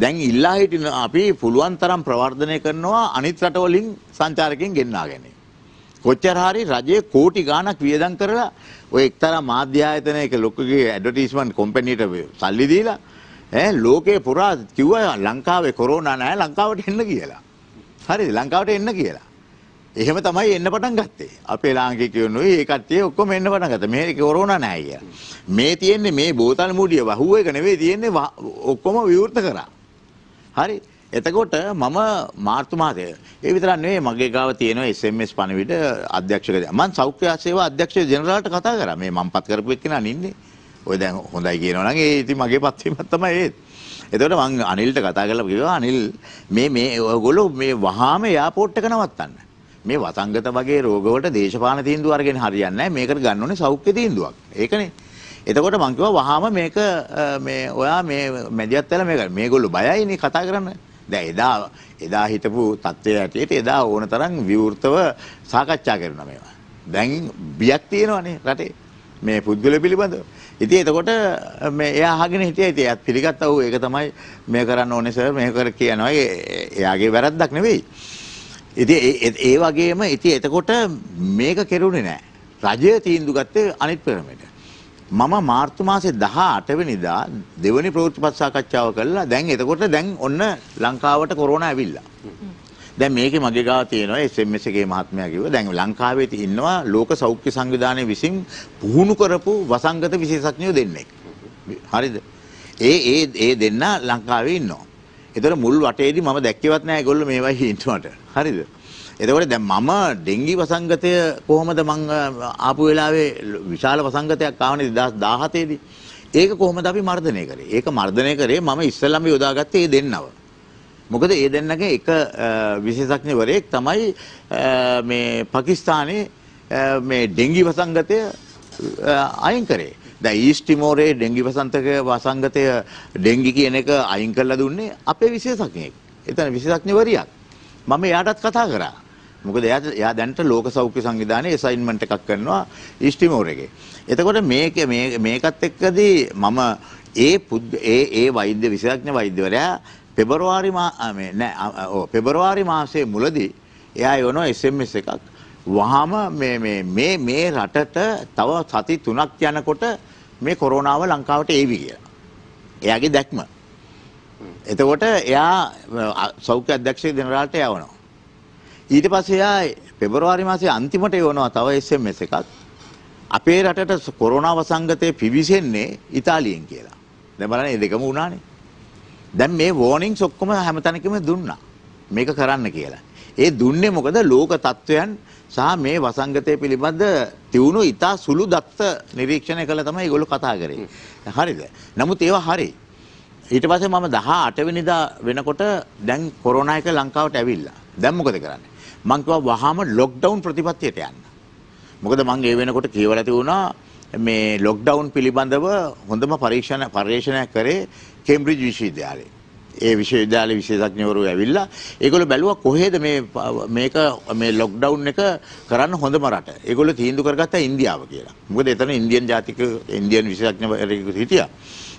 දැන් ඉල්ලා හිටින අපි පුළුවන් තරම් ප්‍රවර්ධනය කරනවා අනිත් රටවලින් සංචාරකයන් ගෙන්නාගෙන. කොච්චර හරි රජයේ කෝටි ගාණක් වියදම් කරලා ඔය එක්තරා මාධ්‍ය ආයතනයක ලොකුගේ ඇඩ්වර්ටයිස්මන්ට් කම්පැනිට සල්ලි දීලා ලෝකේ පුරා කිව්වා ලංකාවේ කොරෝනා නැහැ ලංකාවට එන්න කියලා. හරිද? ලංකාවට එන්න කියලා. එහෙම තමයි එන්න පටන් ගත්තේ. අපේ ලාංකිකයෝනුයි ඒ කට්ටිය ඔක්කොම එන්න පටන් ගත්තා. මේ කොරෝනා නැහැ කියලා. මේ තියෙන්නේ මේ බෝතල් මුඩිය වහුව එක නෙවෙයි තියෙන්නේ ඔක්කොම විවෘත කරා. හරි? එතකොට මම මාර්තු මාසයේ ඒ විතරක් නෙවෙයි මගේ ගාව තියෙන SMS පණිවිඩ අධ්‍යක්ෂකයා මම සෞඛ්‍ය සේවා අධ්‍යක්ෂ ජෙනරාල්ට කතා කරා මේ මම පත් කරපු එක්කෙනා අනින්නේ ඔය දැන් හොඳයි කියනවා නම් ඒ ඉතින් මගේ පත් වීමක් තමයි ඒත් එතකොට මම අනිල්ට කතා කරලා කිව්වා අනිල් මේ ඔයගොල්ලෝ මේ වහාම එයාපෝට් එක නවත්තන්න මේ වසංගත වගේ රෝගවලට දේශපාලන තීන්දුව අරගෙන හරියන්නේ නැහැ මේකට ගන්න ඕනේ සෞඛ්‍ය තීන්දුවක් ඒකනේ එතකොට මම කිව්වා වහාම මේක මේ ඔයා මේ මැදිහත් වෙලා මේක මේගොල්ලෝ බයයිනේ කතා කරන්නේ දැන් එදා හිටපු තත්ත්වය ඇටියට එදා ඕන තරම් විවෘතව සාකච්ඡා කරනවා මේවා. දැන් බියක් තියෙනවානේ රටේ මේ පුද්ගලය පිළිබඳව. ඉතින් එතකොට මේ එයා අහගෙන හිටියා ඉතින් එයාත් පිළිගත්තා ඔව් ඒක තමයි මේ කරන්න ඕනේ සර් මේක කර කියනවා. එයාගේ වැරද්දක් නෙවෙයි. ඉතින් ඒ වගේම ඉතින් එතකොට මේක කෙරුණේ නැහැ. රජය තීන්දුව ගත්තේ අනිත් ප්‍රමේයට. මම මාර්තු මාසේ 18 වෙනිදා දෙවනි ප්‍රවෘත්තිපත් සාකච්ඡාව කළා. දැන් එතකොට දැන් ඔන්න ලංකාවට කොරෝනා ඇවිල්ලා. දැන් මේකේ මගේ ගාව තියෙනවා SMS එකේ මහත්මයා කිව්වා. දැන් ලංකාවේ ඉන්නවා ලෝක සෞඛ්‍ය සංවිධානයේ විසින් පුහුණු කරපු වසංගත විශේෂඥයෝ දෙන්නෙක්. හරිද? ඒ දෙන්න ලංකාවේ ඉන්නවා. ඒතර මුල් වටේදී මම දැක්කේවත් නැහැ ඒගොල්ලෝ මේවයි හින්ටුවට. හරිද? එතකොට දැන් මම ඩෙන්ගි වසංගතය කොහොමද මං ආපු වෙලාවේ විශාල වසංගතයක් ආවනේ 2017 දී. ඒක කොහොමද අපි මර්ධනය කරේ? ඒක මර්ධනය කරේ මම ඉස්සෙල්ලාම යොදාගත්තේ මේ දෙන්නව. මොකද මේ දෙන්නගේ එක විශේෂඥවරයෙක් තමයි මේ පාකිස්තානයේ මේ ඩෙන්ගි වසංගතය අයින් කරේ. දැන් ඊස්ට් ටිමෝරේ ඩෙන්ගි වසංගතය ඩෙන්ගි කියන එක අයින් කරලා දුන්නේ අපේ විශේෂඥයෙක්. එතන විශේෂඥවරියක්. මම එයාටත් කතා කරා. මොකද එයා දැන්ට ලෝක සෞඛ්‍ය සංවිධානයේ ඇසයින්මන්ට් එකක් කරනවා ඊස්ට් ටිමෝර් එකේ. එතකොට මේකත් එක්කදී මම ඒ වෛද්‍ය විශේෂඥ වෛද්‍යවරයා පෙබරවාරි මාසයේ මුලදී එයා යවන SMS එකක් වහාම මේ රටට තව සති 3ක් යනකොට මේ කොරෝනාව ලංකාවට එවි කියලා. එයාගේ දැක්ම. එතකොට එයා සෞඛ්‍ය අධ්‍යක්ෂක ජෙනරාල්ට යවනවා. ඊට පස්සේ එයා පෙබරවාරි මාසයේ අන්තිමට යවනවා තව SMS එකක්. අපේ රටට කොරෝනා වසංගතය පිවිසෙන්නේ ඉතාලියෙන් කියලා. දැන් බලන්න මේ දෙකම වුණානේ. දැන් මේ වෝනින්ග්ස් ඔක්කොම හැමතැනකම දුන්නා. මේක කරන්න කියලා. ඒ දුන්නේ මොකද ලෝක තත්ත්වයන් සහ මේ වසංගතය පිළිබඳ තියුණු ඉතා සුළු දත්ත නිරීක්ෂණය කළා තමයි ඒගොල්ලෝ කතා කරේ. හරිද? නමුත් ඒවා හරි. ඊට පස්සේ මම 18 වෙනිදා වෙනකොට දැන් කොරෝනා එක ලංකාවට ඇවිල්ලා. දැන් මොකද කරන්නේ? මං කිව්වා වහාම ලොක්ඩවුන් ප්‍රතිපත්තියට යන්න. මොකද මං ඒ වෙනකොට කියවලා තිබුණා මේ ලොක්ඩවුන් පිළිබඳව හොඳම පරීක්ෂණයක් කරේ කේම්බ්‍රිජ් විශ්වවිද්‍යාලයේ. ඒ විශ්වවිද්‍යාලයේ විශේෂඥවරු ඇවිල්ලා ඒගොල්ලෝ බැලුවා කොහෙද මේ ලොක්ඩවුන් එක කරන්න හොඳම රට. ඒගොල්ලෝ තීන්දුව කරගත්තා ඉන්දියාව කියලා. මොකද එතන ඉන්දියන් විශේෂඥවරු හිටියා.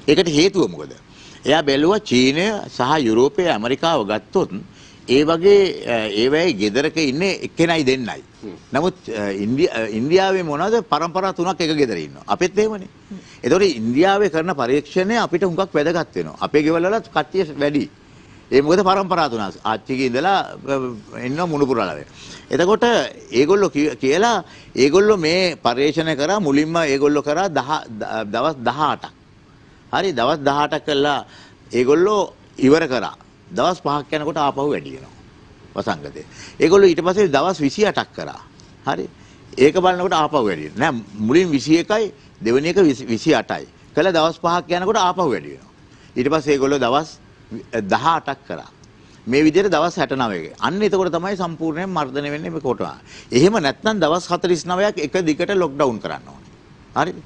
ඒකට හේතුව මොකද? එයා බැලුවා චීනය සහ යුරෝපය ඇමරිකාව ගත්තොත් ඒ වගේ ඒවැයි ගෙදරක ඉන්නේ එක්කෙනයි දෙන්නයි. නමුත් ඉන්දියාවේ මොනවද පරම්පරා 3ක් එක ගෙදර ඉන්නවා. අපිත් එහෙමනේ. ඒතකොට ඉන්දියාවේ කරන පරීක්ෂණය අපිට හුඟක් වැදගත් වෙනවා. අපේ ගෙවල් වලත් කට්ටිය වැඩි. ඒ මොකද පරම්පරා 3ක්. ආච්චිගේ ඉඳලා එන්න මුණුපුරලවේ. එතකොට ඒගොල්ලෝ කියලා ඒගොල්ලෝ මේ පරිශ්‍රණය කරා මුලින්ම ඒගොල්ලෝ කරා දවස් 18ක්. හරි දවස් 18ක් කළා ඒගොල්ලෝ ඉවර කරා. දවස් 5ක් යනකොට ආපහු වැඩි වෙනවා. වසංගතේ. ඒගොල්ලෝ ඊට පස්සේ දවස් 28ක් කරා. හරි. ඒක බලනකොට ආපහු වැඩි වෙනවා. නෑ මුලින් 21යි දෙවෙනි එක 28යි. කළා දවස් 5ක් යනකොට ආපහු වැඩි වෙනවා. ඊට පස්සේ ඒගොල්ලෝ දවස් 18ක් කරා. මේ විදිහට දවස් 69ක. අන්න එතකොට තමයි සම්පූර්ණයෙන්ම මර්ධනය වෙන්නේ මේ කොටවා. එහෙම නැත්නම් දවස් 49ක් එක දිගට ලොක්ඩවුන් කරන්න ඕනේ. හරිද?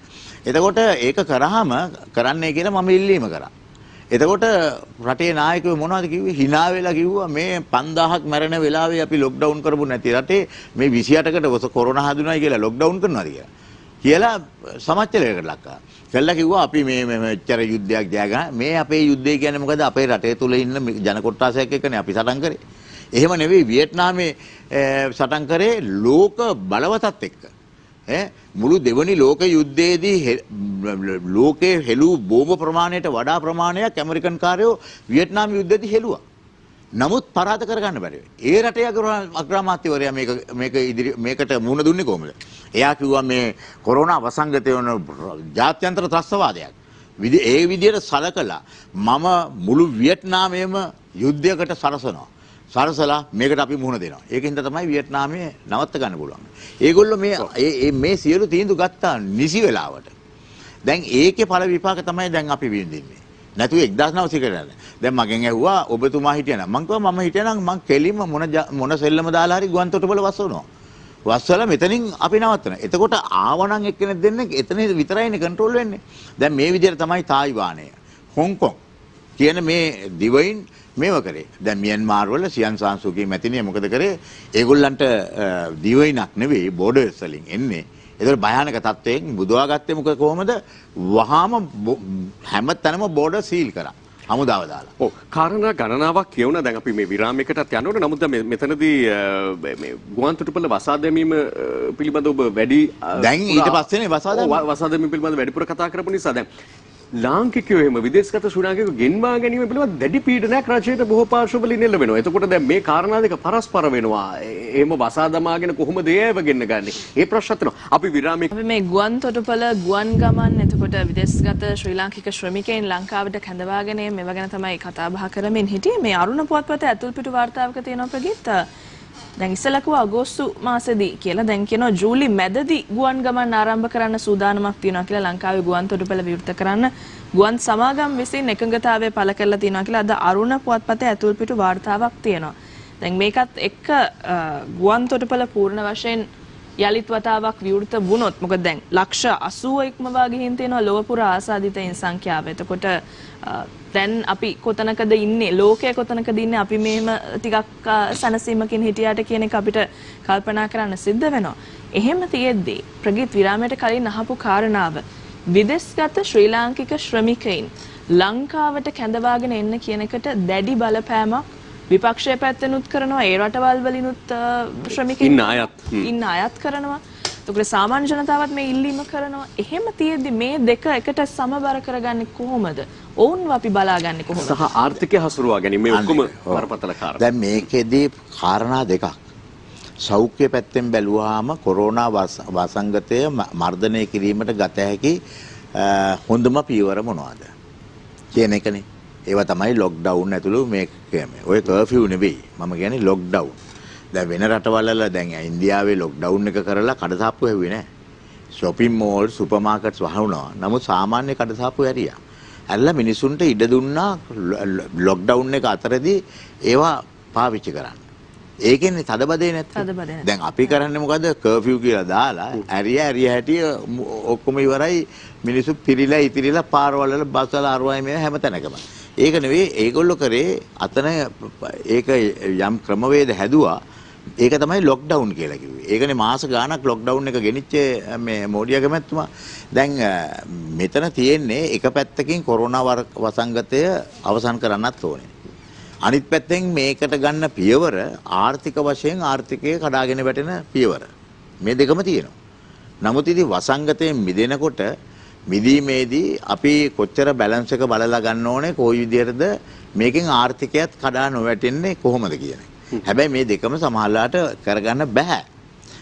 එතකොට ඒක කරාම කරන්නේ කියලා මම ඉල්ලීම කරා. එතකොට රටේ නායකයෝ මොනවද කිව්වේ? hina වෙලා කිව්වා මේ 5000ක් මැරෙන වෙලාවේ අපි ලොක්ඩවුන් කරපු නැති රටේ මේ 28කට කොරෝනා හැදුනායි කියලා ලොක්ඩවුන් කරනවාද කියලා. කියලා සමච්චලයකට ලක් කරා. කළා කිව්වා අපි මේ මෙච්චර යුද්ධයක් ජය ගන්න මේ අපේ යුද්ධය කියන්නේ මොකද අපේ රටේ තුල ඉන්න ජන කොට්ටාසයක් එක්කනේ අපි සටන් කරේ. එහෙම නෙවෙයි වියට්නාමයේ සටන් කරේ ලෝක බලවතත් එක්ක. ඈ මුළු දෙවනි ලෝක යුද්ධයේදී ලෝකේ හෙළූ බෝම්බ ප්‍රමාණයට වඩා ප්‍රමාණයක් ඇමරිකන් කාරයෝ වියට්නාම් යුද්ධයේදී හෙළුවා. නමුත් පරාද කරගන්න බැරි වෙයි. ඒ රටේ අග්‍රාමාත්‍යවරයා මේකට මුහුණ දුන්නේ කොහොමද? එයා කිව්වා මේ කොරෝනා වසංගතය වන ජාත්‍යන්තර ත්‍රස්තවාදයක්. ඒ විදිහට සලකලා මම මුළු වියට්නාමයේම යුද්ධයකට සරසනවා. සරසලා මේකට අපි මුහුණ දෙනවා. ඒකෙන් තමයි වියට්නාමයේ නවත්ත ගන්න පුළුවන්. ඒගොල්ලෝ මේ සියලු තීන්දුව ගත්තා නිසි වෙලාවට. දැන් ඒකේ ඵල විපාක තමයි දැන් අපි විඳින්නේ. නැතුව 1900 කරලා. දැන් මගෙන් ඇහුවා ඔබතුමා හිටියනම් මං කිව්වා මම හිටියනම් මං කෙලින්ම මොන සෙල්ලම දාලා හරි ගුවන් තොටුපළ වස්සනවා. වස්සලා මෙතනින් අපි නවත්තනවා. එතකොට ආවනම් එක්කෙනෙක් දෙන්නේ එතන විතරයිනේ කන්ට්‍රෝල් වෙන්නේ. දැන් මේ විදිහට තමයි තායිවානය, හොංකොං කියන මේ දිවයින් මේව කරේ. දැන් මියන්මාර් වල සියන් සාන්සුකී මැතිණිය මොකද කරේ? ඒගොල්ලන්ට දිවයිනක් නෙවෙයි බෝඩර්ස් වලින් එන්නේ. ඒතර භයානක තත්වයෙන් බුදවා ගත්තේ මොකද කොහොමද වහාම හැමතැනම බෝඩර් සීල් කරා හමුදාව දාලා. ඔව් කාරණා ගණනාවක් කියවුණා දැන් අපි මේ විරාමයකටත් යනකොට නමුත් දැන් මෙතනදී මේ ගුවන් තොටුපළ වසා දැමීම පිළිබඳව ඔබ වැඩි දැන් ඊට පස්සේනේ වසා දැමීම පිළිබඳව වැඩිපුර කතා කරපු නිසා දැන් ලාංකිකයෝ එහෙම විදේශගත ශ්‍රාවකයෝ ගෙන්වා ගැනීම පිළිබඳව දැඩි පීඩනයක් රජයට බොහෝ පාර්ශවවලින් එල්ල වෙනවා. එතකොට දැන් මේ කාරණා දෙක පරස්පර වෙනවා. එහෙම වසාදමාගෙන කොහොමද ඒව ගෙන්න ගන්නෙ? ඒ ප්‍රශ්නත් වෙනවා. අපි විරාමයේ අපි මේ ගුවන් තොටුපළ ගුවන් ගමන් එතකොට විදේශගත ශ්‍රී ලාංකික ශ්‍රමිකයන් ලංකාවට කැඳවාගෙන මේව ගැන තමයි කතා බහ කරමින් හිටියේ. මේ අරුණ පුවත්පත ඇතුල් පිටු වාර්තාවක තියෙනවා ප්‍රගීත්. දැන් ඉස්සලකව අගෝස්තු මාසෙදී කියලා දැන් කියනවා ජූලි මැදදී ගුවන් ගමන් ආරම්භ කරන්න සූදානමක් තියෙනවා කියලා ලංකාවේ ගුවන් තොටුපළ විවෘත කරන්න ගුවන් සමාගම් විසින් එකඟතාවය පළ කරලා තියෙනවා කියලා අද අරුණ පුවත්පත ඇතුල් පිටු වාර්තාවක් තියෙනවා. දැන් මේකත් එක්ක ගුවන් තොටුපළ පූර්ණ වශයෙන් යලිත් වතාවක් විවෘත වුණොත් මොකද දැන් ලක්ෂ 80 ඉක්මවා ගිහින් තියෙනවා ලෝක පුරා ආසාදිතයින් සංඛ්‍යාව. එතකොට දැන් අපි කොතනකද ඉන්නේ ලෝකයේ කොතනකද ඉන්නේ අපි මෙහෙම ටිකක් සනසීමකින් හිටියාට කියන එක අපිට කල්පනා කරන්න සිද්ධ වෙනවා. එහෙම තියෙද්දී ප්‍රගීත් විරාමයට කලින් අහපු කාරණාව විදේශගත ශ්‍රී ලාංකික ශ්‍රමිකයින් ලංකාවට කැඳවාගෙන එන්න කියන එකට දැඩි බලපෑමක් විපක්ෂය පැත්තෙනුත් කරනවා ඒ රටවල් වලිනුත් ශ්‍රමිකයන් ඉන්න අයත් කරනවා. ඒකට සාමාන්‍ය ජනතාවත් මේ ඉල්ලීම කරනවා. එහෙම තියෙද්දි මේ දෙක එකට සමබර කරගන්නේ කොහොමද? ඔවුන්ව අපි බලාගන්නේ කොහොමද? සහ ආර්ථිකය හසුරුවා ගැනීම මේ ඔක්කොම බරපතල කාරණා. දැන් මේකෙදී කාරණා දෙකක්. සෞඛ්‍ය පැත්තෙන් බැලුවාම කොරෝනා වසංගතය මර්ධනය කිරීමට ගත හැකි හොඳම පියවර මොනවාද කියන එකනේ. ඒවා තමයි ලොක්ඩවුන් ඇතුළු මේ ඔය කර්ෆියු නෙවෙයි මම කියන්නේ ලොක්ඩවුන්. දැන් වෙන රටවල් වල දැන් ඉන්දියාවේ ලොක්ඩවුන් එක කරලා කඩසාප්පු හැවුවේ නැහැ. ෂොපින් මෝල් සුපර් මාකට්ස් වහුණා. නමුත් සාමාන්‍ය කඩසාප්පු ඇරියා. ඇල්ල මිනිසුන්ට ඉඩ දුන්නා ලොක්ඩවුන් එක අතරදී ඒවා පාවිච්චි කරන්න. ඒකෙන්නේ තදබදේ නැත්තේ. දැන් අපි කරන්නේ මොකද කර්ෆියු කියලා දාලා ඇරිය හැටි ඔක්කොම ඉවරයි මිනිසු පිරිලා ඉතිරිලා පාරවල් වල බස් වල අරවයි මේ හැමතැනකම. ඒක නෙවෙයි ඒගොල්ලෝ කරේ අතන ඒක යම් ක්‍රමවේද හැදුවා. ඒක තමයි ලොක්ඩවුන් කියලා කිව්වේ. ඒකනේ මාස ගාණක් ලොක්ඩවුන් එක ගෙනිච්ච මේ මෝඩියාගමැතුමා. දැන් මෙතන තියෙන්නේ එක පැත්තකින් කොරෝනා වසංගතය අවසන් කරන්නත් ඕනේ. අනිත් පැත්තෙන් මේකට ගන්න පියවර ආර්ථික වශයෙන් ආර්ථිකය කඩාගෙන වැටෙන පියවර. මේ දෙකම තියෙනවා. නමුත් ඉතින් වසංගතයෙන් මිදෙනකොට මිදීමේදී අපි කොච්චර බැලන්ස් එක බලලා ගන්න ඕනේ කොයි විදිහටද මේකෙන් ආර්ථිකයත් කඩා නොවැටෙන්නේ කොහොමද කියන්නේ. හැබැයි මේ දෙකම සමහරලාට කරගන්න බෑ.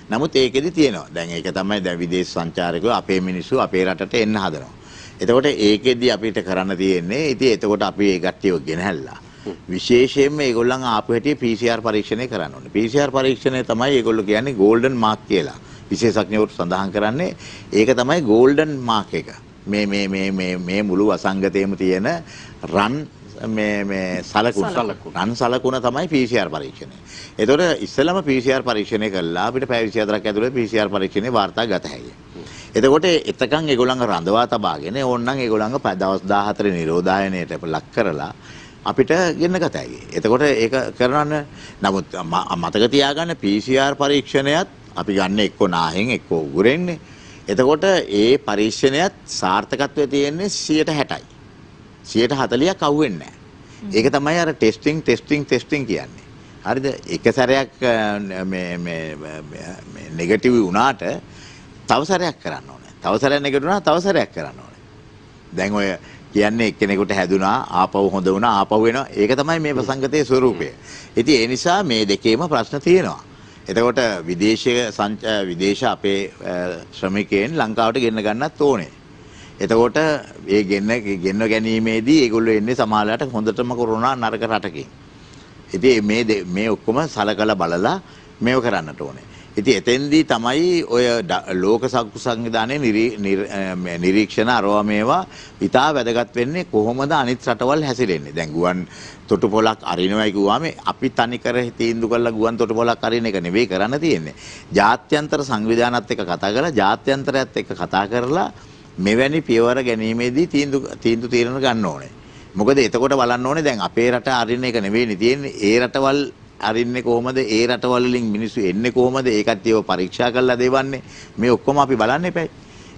නමුත් ඒකෙදි තියෙනවා. දැන් ඒක තමයි දැන් විදේශ සංචාරකයෝ අපේ මිනිස්සු අපේ රටට එන්න හදනවා. එතකොට ඒකෙදි අපිට කරන්න තියෙන්නේ ඉතින් එතකොට අපි ඒ ගැටියෝ ගෙනහැල්ලා විශේෂයෙන්ම ඒගොල්ලන් ආපු හැටි PCR පරීක්ෂණය කරන්න ඕනේ. PCR පරීක්ෂණය තමයි ඒගොල්ලෝ කියන්නේ golden mark කියලා. විශේෂඥවරු සඳහන් කරන්නේ ඒක තමයි golden mark එක. මේ මුළු අසංගතයේම තියෙන රන් සලකුණ තමයි PCR පරීක්ෂණය. එතකොට ඉස්සෙල්ලාම PCR පරීක්ෂණය කළා අපිට පැය 24ක් ඇතුළත PCR පරීක්ෂණේ වාර්තා ගත හැකියි. එතකොට එතකන් ඒගොල්ලන්ව රඳවා තබාගෙන ඕන්නම් ඒගොල්ලන්ව දවස් 14 නිරෝධායනයට ලක් කරලා අපිට ගෙන්න ගත හැකියි. එතකොට ඒක කරනවන්න. නමුත් මතක තියාගන්න PCR පරීක්ෂණයත් අපි ගන්න එක්ක නාහෙන් එක්ක උගුරෙන්නේ. එතකොට ඒ පරීක්ෂණයත් සාර්ථකත්වය තියෙන්නේ 60%යි. 40ක් අහුවෙන්නේ නැහැ. ඒක තමයි අර ටෙස්ටිං කියන්නේ. හරිද? එක සැරයක් මේ නෙගටිව් වුණාට තව සැරයක් කරන්න ඕනේ. තව සැරයක් නෙගටිව් වුණා තව සැරයක් කරන්න ඕනේ. දැන් ඔය කියන්නේ එක්කෙනෙකුට හැදුනා ආපහු හොඳ වුණා ආපහු එනවා. ඒක තමයි මේ ප්‍රසංගතයේ ස්වරූපය. ඉතින් ඒ නිසා මේ දෙකේම ප්‍රශ්න තියෙනවා. එතකොට විදේශ අපේ ශ්‍රමිකයන් ලංකාවට ගෙන්න ගන්නත් ඕනේ. එතකොට ඒ ගෙන්න ගැනීමේදී ඒගොල්ලෝ එන්නේ සමාජයට හොඳටම කොරෝනා නරක රටකින්. ඉතින් මේ ඔක්කොම සලකලා බලලා මේව කරන්නට ඕනේ. ඉතින් එතෙන්දී තමයි ඔය ලෝක සංවිධානයේ නිරීක්ෂණ අරවා මේවා ඉතා වැදගත් වෙන්නේ කොහොමද අනිත් රටවල් හැසිරෙන්නේ. දැන් ගුවන් තොටුපොළක් අරිනවා කියුවාම අපි තනිකර තීන්දුව කරලා ගුවන් තොටුපොළක් අරින එක නෙවෙයි කරන්න තියෙන්නේ. ජාත්‍යන්තර සංවිධානත් එක්ක කතා කරලා ජාත්‍යන්තරයත් එක්ක කතා කරලා මෙවැනි පියවර ගැනීමේදී තීන්දුව తీරන ගන්න ඕනේ. මොකද එතකොට බලන්න ඕනේ දැන් අපේ රට අරින්න එක නෙවෙයි තියෙන්නේ. ඒ රටවල් අරින්නේ කොහොමද? ඒ රටවල් වලින් මිනිස්සු එන්නේ කොහොමද? ඒකත් ඒව පරීක්ෂා කරලා දෙවන්නේ. මේ ඔක්කොම අපි බලන්න එපැයි.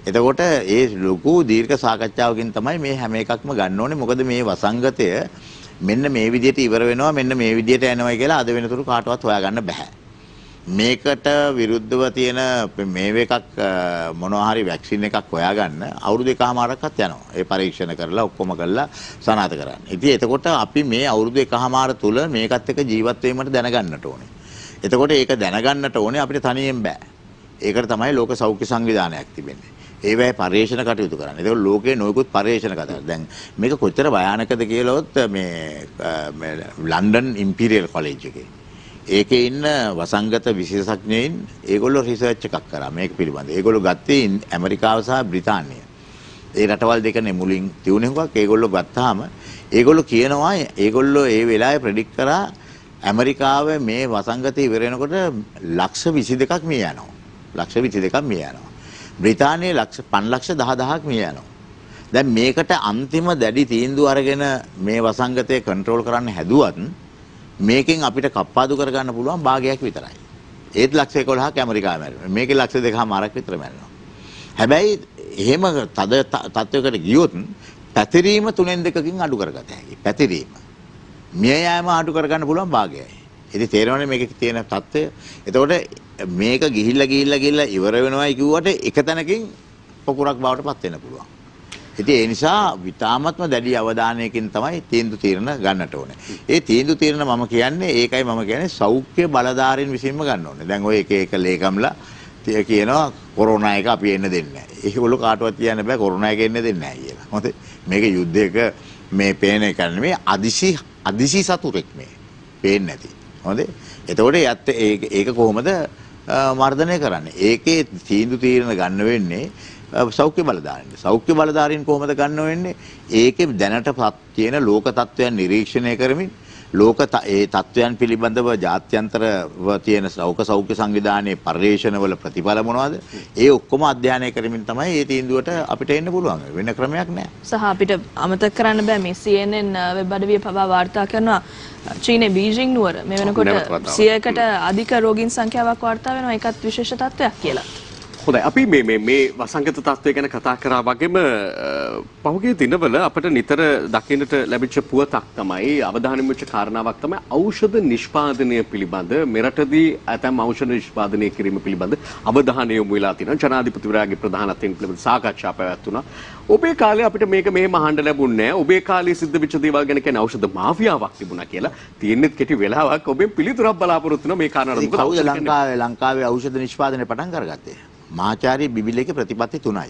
එතකොට ඒ ලොකු දීර්ඝ සාකච්ඡාවකින් තමයි මේ හැම එකක්ම ගන්න ඕනේ. මොකද මේ වසංගතය මෙන්න මේ විදිහට ඉවර වෙනවා මෙන්න මේ විදිහට යනවා කියලා අද වෙනතුරු කාටවත් හොයාගන්න බෑ. මේකට විරුද්ධව තියෙන මේව එකක් මොනවා හරි වැක්සින් එකක් හොයාගන්න අවුරුදු 1.5ක්වත් යනවා. ඒ පරීක්ෂණ කරලා ඔක්කොම කරලා සනාථ කරන්න. ඉතින් එතකොට අපි මේ අවුරුදු 1.5 තුල මේකත් එක්ක ජීවත් වෙන්නට දැනගන්නට ඕනේ. එතකොට ඒක දැනගන්නට ඕනේ අපිට තනියෙන් බෑ. ඒකට තමයි ලෝක සෞඛ්‍ය සංවිධානයක් තිබෙන්නේ. ඒවැයි පරීක්ෂණ කටයුතු කරන්න. ඒක ලෝකයේ නොයෙකුත් පරීක්ෂණ කතා. දැන් මේක කොච්චර භයානකද කියලාත් මේ ලන්ඩන් ඉම්පීරියල් කොලෙජ් එකේ ඒකේ ඉන්න වසංගත විශේෂඥයින් ඒගොල්ලෝ රිසර්ච් එකක් කරා මේක පිළිබඳව. ඒගොල්ලෝ ගත්තේ ඇමරිකාව සහ බ්‍රිතාන්‍ය. ඒ රටවල් දෙකනේ මුලින් තියුනේ හුඟක්. ඒගොල්ලෝ ගත්තාම ඒගොල්ලෝ කියනවා ඒගොල්ලෝ ඒ වෙලාවේ ප්‍රෙඩික්ට් කරා ඇමරිකාවේ මේ වසංගතය ඉවර වෙනකොට 22,000ක් මිය යනවා. 22,000ක් මිය යනවා. බ්‍රිතාන්‍යයේ 5,10,000ක් මිය යනවා. දැන් මේකට අන්තිම දැඩි තීන්දුව අරගෙන මේ වසංගතය කන්ට්‍රෝල් කරන්න හැදුවත් මේකෙන් අපිට කප්පාදු කරගන්න පුළුවන් භාගයක් විතරයි. ඒත් 111ක් ඇමරිකාව මැරෙනවා. මේකේ 2.5ක් විතර මැරෙනවා. හැබැයි එහෙම තද තත්වයකට ගියොත් පැතිරීම 3/2කින් අඩු කරගත හැකියි. පැතිරීම. මිය යාම අඩු කරගන්න පුළුවන් භාගයයි. ඉතින් තේරෙනවනේ මේකේ තියෙන තත්ත්වය. එතකොට මේක ගිහිල්ලා ඉවර වෙනවයි කිව්වට එක තැනකින් පොකුරක් බවට පත් වෙන්න පුළුවන්. ඉතින් ඒ නිසා විතාමත්ම දැඩි අවධානයකින් තමයි තීන්දුව తీරන ගන්නට ඕනේ. ඒ තීන්දුව తీරන මම කියන්නේ ඒකයි මම කියන්නේ සෞඛ්‍ය බලධාරීන් විසින්ම ගන්න ඕනේ. දැන් ඔය එක එක ලේකම්ලා කියනවා කොරෝනා එක අපි එන්න දෙන්නේ නැහැ. ඒගොල්ලෝ කාටවත් කියන්න බෑ කොරෝනා එක එන්න දෙන්නේ නැහැ කියලා. මොකද මේක යුද්ධයක මේ පේන එක නෙමෙයි අදිසි සතුරෙක් මේ. පේන්නේ නැති. හොඳේ. එතකොට ඒක කොහොමද මර්ධනය කරන්නේ? ඒකේ තීන්දුව తీරන ගන්න වෙන්නේ සෞඛ්‍ය බලධාරීන් කොහොමද ගන්න වෙන්නේ? ඒකේ දැනට තියෙන ලෝක තත්ත්වයන් නිරීක්ෂණය කරමින් ඒ තත්ත්වයන් පිළිබඳව ජාත්‍යන්තරව තියෙන සෞඛ්‍ය සංවිධානයේ පර්යේෂණවල ප්‍රතිඵල මොනවද? ඒ ඔක්කොම අධ්‍යයනය කරමින් තමයි මේ තීන්දුවට අපිට එන්න පුළුවන්. වෙන ක්‍රමයක් නැහැ. සහ අපිට අමතක කරන්න බෑ මේ CNN වෙබ් අඩවිය පවා වාර්තා කරනවා චීනයේ බීජිං නුවර මේ වෙනකොට 100කට අධික රෝගීන් සංඛ්‍යාවක් වාර්තා වෙනවා. ඒකත් විශේෂ තත්ත්වයක් කියලා. හොඳයි අපි මේ වසංගත තත්ත්වය ගැන කතා කරා වගේම පහුගිය දිනවල අපිට නිතර දකින්නට ලැබිච්ච පුවතක් තමයි අවධානය යොමු වෙච්ච කාරණාවක් තමයි ඖෂධ නිෂ්පාදනය පිළිබඳ මෙරටදී ඇතම් ඖෂධ නිෂ්පාදනය කිරීම පිළිබඳ අවධානය යොමු වෙලා තිනවා ජනාධිපතිවරයාගේ ප්‍රධානත්වයෙන් පිළිබඳ සාකච්ඡා පැවැත්වුණා ඔබේ කාලේ අපිට මේක මෙහෙම අහන්න ලැබුණේ නැහැ ඔබේ කාලේ සිද්ධ වෙච්ච දේවල් ගැන කියන ඖෂධ මාෆියාවක් තිබුණා කියලා තියෙන්නත් කෙටි වෙලාවක් ඔබෙන් පිළිතුරක් බලාපොරොත්තු වෙනවා මේ කාරණාවට මොකද කවුද ලංකාවේ ඖෂධ නිෂ්පාදනය පටන් අරගත්තේ මාචාරී බිබිලේක ප්‍රතිපත්ති තුනයි.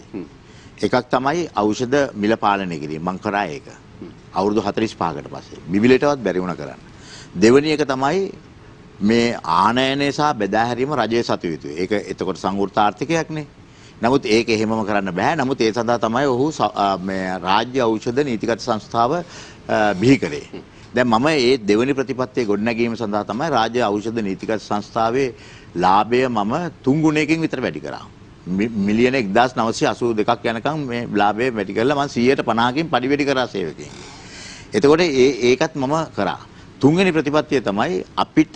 එකක් තමයි ඖෂධ මිල පාලනය කිරීම. මං කරා ඒක. අවුරුදු 45කට පස්සේ බිබිලේටවත් බැරි වුණා කරන්න. දෙවෙනි එක තමයි මේ ආනයනය සහ බෙදා හැරීම රජයේ සතු යුතුයි. ඒක එතකොට සංවෘත ආර්ථිකයක් නේ. නමුත් ඒක එහෙමම කරන්න බෑ. නමුත් ඒ සඳහා තමයි ඔහු මේ රාජ්‍ය ඖෂධ නීතිගත සංස්ථාව බිහි කරේ. දැන් මම මේ දෙවෙනි ප්‍රතිපත්තිය ගොඩනැගීම සඳහා තමයි රාජ්‍ය ඖෂධ නීතිගත සංස්ථාවේ ලාභය මම 3 ගුණයකින් විතර වැඩි කරා. මිලියන 1982ක් යනකම් මේ ලාභය වැඩි කරලා මම 150කින් පරිවැඩි කරා සේවකයන්. එතකොට ඒකත් මම කරා. තුන්වෙනි ප්‍රතිපත්තිය තමයි අපිට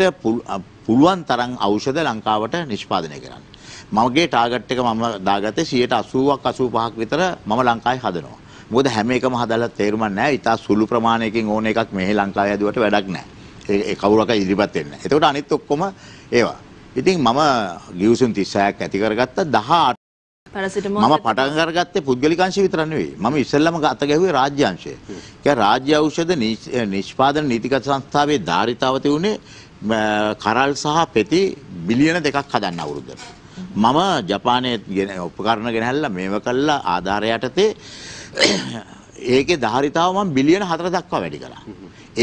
පුළුවන් තරම් ඖෂධ ලංකාවට නිෂ්පාදනය කරන්න. මගේ ටාගට් එක මම දාගත්තේ 80ක් 85ක් විතර මම ලංකාවේ හදනවා. මොකද හැම එකම හදලා තේරුමක් නැහැ. ඉතා සුළු ප්‍රමාණයකින් ඕන එකක් මෙහි ලංකාවේ හදුවට වැඩක් නැහැ. ඒ කවුරක ඉදිරිපත් වෙන්නේ. එතකොට අනිත් ඔක්කොම ඒවා ඉතින් මම ගිවිසුම් 36ක් ඇති කරගත්තා 18 පැරසිටමෝල් මම පටන් අරගත්තේ පුද්ගලික අංශය විතර නෙවෙයි මම ඉස්සෙල්ලාම අත ගැහුවේ රාජ්‍ය අංශය. ඒ රාජ්‍ය ඖෂධ නිෂ්පාදන නීතිගත සංස්ථාවේ ධාරිතාව තිබුණේ කරල් සහ පෙති බිලියන 2ක් හදන්න අවුරුද්දට. මම ජපානයේ උපකරණ ගෙනහැල්ලා මේව කළා ආධාරය යටතේ ඒකේ ධාරිතාව මම බිලියන 4 දක්වා වැඩි කරා.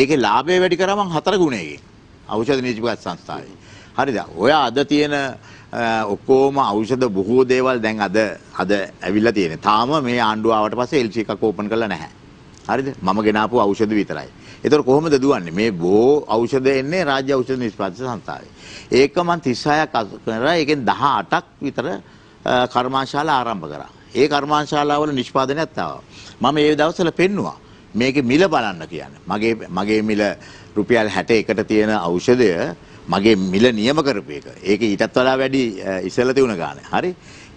ඒකේ ලාභය වැඩි කරා මම 4 ගුණයකින් ඖෂධ නීතිගත සංස්ථාවේ. හරිද ඔය අද තියෙන ඔක්කොම ඖෂධ බොහෝ දේවල් දැන් අද ඇවිල්ලා තියෙන. තාම මේ ආණ්ඩුව ආවට පස්සේ LC එකක් ඕපන් කරලා නැහැ. හරිද? මම ගෙනාපු ඖෂධ විතරයි. ඒතකොට කොහොමද දුවන්නේ? මේ බොහෝ ඖෂධ එන්නේ රාජ්‍ය ඖෂධ නිෂ්පාදක සංස්ථාවේ. ඒක මම 36ක් කරා. ඒකෙන් 18ක් විතර කර්මාශාලා ආරම්භ කරා. ඒ කර්මාශාලාවල නිෂ්පාදනයත් ආවා. මම ඒ දවස්වල පෙන්නුවා. මේකේ මිල බලන්න කියන්නේ. මගේ මිල රුපියල් 61ට තියෙන ඖෂධය මගේ මිල නියම කරපු එක. ඒක ඊටත් වඩා වැඩි ඉස්සෙල්ලා තිබුණ ගාණ. හරි.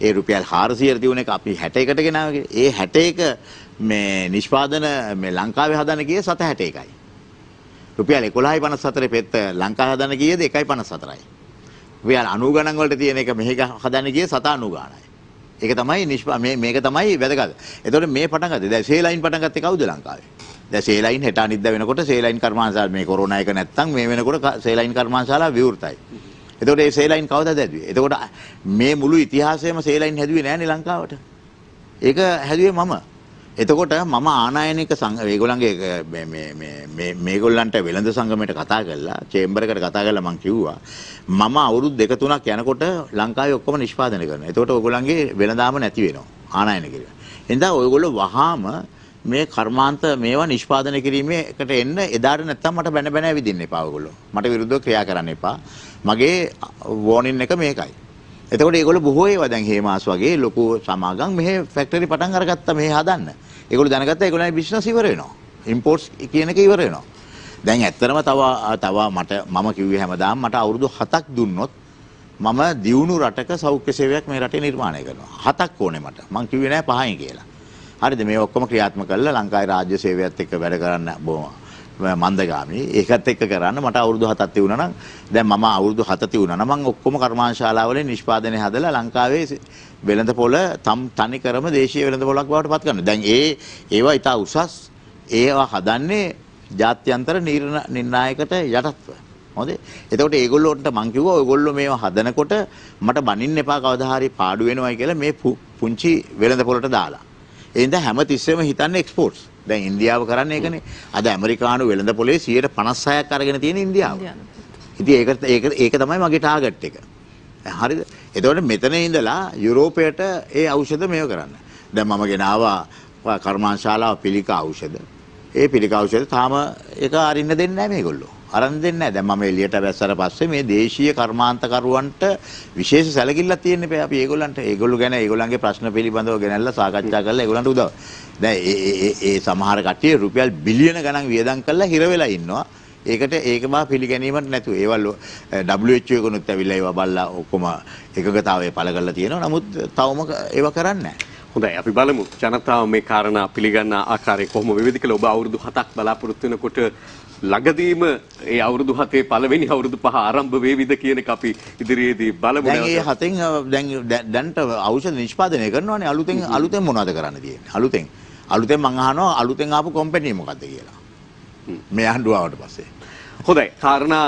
ඒ රුපියල් 400 තිබුණ එක අපි 61ට ගෙනාවේ. ඒ 61 මේ නිෂ්පාදන මේ ලංකාවේ හදන කීය 761යි. රුපියල් 11.54 පෙත්ත ලංකාවේ හදන කීයද 1.54යි. රුපියල් 90 ගණන් වලට තියෙන එක මෙහෙක හදන කීය 790 ගාණයි. ඒක තමයි මේක තමයි වැදගත්. එතකොට මේ පටන් ගත්තේ දැන් සේලයින් පටන් ගත්තේ කවුද ලංකාවේ? දැන් සේලයින් හෙට අනිද්දා වෙනකොට සේලයින් කර්මාන්තශාලා මේ කොරෝනා එක නැත්තම් මේ වෙනකොට සේලයින් කර්මාන්තශාලා විවෘතයි. එතකොට මේ සේලයින් කවදාද හැදුවේ? එතකොට මේ මුළු ඉතිහාසයේම සේලයින් හැදුවේ නැහැ නේ ලංකාවට. ඒක හැදුවේ මම. එතකොට මම ආනායනික ඒගොල්ලන්ගේ මේගොල්ලන්ට වෙළඳ සංගමයට කතා කරලා චේම්බර් එකට කතා කරලා මම කිව්වා මම අවුරුදු 2-3ක් යනකොට ලංකාවේ ඔක්කොම නිෂ්පාදනය කරනවා. එතකොට ඔයගොල්ලන්ගේ වෙළඳාම නැති වෙනවා ආනායන කියලා. එඳා ඔයගොල්ලෝ වහාම මේ කර්මාන්ත මේවා නිෂ්පාදනය කිරීමේකට එන්න එදාට නැත්තම් මට බැන බැන ඇවිදින්න එපා ඔයගොල්ලෝ. මට විරුද්ධව ක්‍රියා කරන්න එපා. මගේ වෝනින් එක මේකයි. එතකොට ඒගොල්ලෝ බොහෝ ඒවා දැන් හේමාස් වගේ ලොකු සමාගම් මෙහි ෆැක්ටරි පටන් අරගත්තා මෙහි හදන්න. ඒගොල්ලෝ දැනගත්තා ඒගොල්ලන්ගේ බිස්නස් ඉවර වෙනවා. ඉම්පෝර්ට්ස් කියන එක ඉවර වෙනවා. දැන් ඇත්තටම තව මම කිව්වේ හැමදාම මට අවුරුදු 7ක් දුන්නොත් මම දියුණු රටක සෞඛ්‍ය සේවයක් මේ රටේ නිර්මාණය කරනවා. 7ක් ඕනේ මට. මං කිව්වේ නෑ 5යි කියලා. හරිද මේ ඔක්කොම ක්‍රියාත්මක කරලා ලංකාවේ රාජ්‍ය සේවයත් එක්ක වැඩ කරන්න බොහොම මන්දගාමී. ඒකත් එක්ක කරන්න මට අවුරුදු 7ක් තිබුණා නම් දැන් මම අවුරුදු 7 තිබුණා නම් මම ඔක්කොම කර්මාන්තශාලාවල නිෂ්පාදනය හදලා ලංකාවේ වෙළඳපොළ තනි කරම දේශීය වෙළඳපොළක් බවට පත් කරනවා. දැන් ඒවා ඉතා උසස් ඒවා හදන්නේ ජාත්‍යන්තර නිර්ණායකට යටත්ව. හොඳේ. එතකොට ඒගොල්ලෝන්ට මම කිව්වා ඔයගොල්ලෝ මේවා හදනකොට මට බනින්න එපා කවදා හරි පාඩු වෙනවයි කියලා මේ පුංචි වෙළඳපොළට දාලා. එඳ හැම තිස්සෙම හිතන්නේ එක්ස්පෝර්ට්ස්. දැන් ඉන්දියාව කරන්නේ ඒකනේ. අද ඇමරිකානු වෙළඳපොලේ 56%ක් අරගෙන තියෙන ඉන්දියාව. ඉතින් ඒක තමයි මගේ ටාගට් එක. හරිද? එතකොට මෙතන ඉඳලා යුරෝපයට ඒ ඖෂධ මේව කරන්න. දැන් මම ගෙනාවා කර්මාන්තශාලාව පිළිකා ඖෂධ. ඒ පිළිකා ඖෂධ තාම ඒක අරින්න දෙන්නේ නැහැ මේගොල්ලෝ. අරන් දෙන්නේ නැහැ. දැන් මම එළියට වැස්සට පස්සේ මේ දේශීය කර්මාන්තකරුවන්ට විශේෂ සැලකිල්ලක් තියෙන්න බෑ. අපි ඒගොල්ලන්ට ඒගොල්ලෝ ගැන ඒගොල්ලන්ගේ ප්‍රශ්න පිළිබඳව ගෙනල්ලා සාකච්ඡා කරලා ඒගොල්ලන්ට උදව්. දැන් ඒ සමහර කට්ටිය රුපියල් බිලියන ගණන් වියදම් කරලා හිර වෙලා ඉන්නවා. ඒකට ඒක බා පිළිගැනීමක් නැතු. ඒවල WHO එකනොත් ඇවිල්ලා ඒවා බලලා ඔක්කොම එකගතාවය පළ කරලා තියෙනවා. නමුත් තවම ඒව කරන්නේ නැහැ. හොඳයි අපි බලමු ජනතාව මේ කාරණා පිළිගන්න ආකාරය කොහොම වේවිද කියලා. ඔබ අවුරුදු 7ක් බලාපොරොත්තු වෙනකොට ලඟදීම ඒ අවුරුදු 7 පළවෙනි අවුරුදු 5 ආරම්භ වේවිද කියන එක අපි ඉදිරියේදී බලමු. දැන් මේ 7න් දැන් දැන්ට ඖෂධ නිෂ්පාදනය කරනවානේ. අලුතෙන් මොනවද කරන්න තියෙන්නේ? අලුතෙන් මං අහනවා අලුතෙන් ආපු කම්පැනි මොකද්ද කියලා. මේ අහඬුවාවට පස්සේ. හොඳයි. කාරණා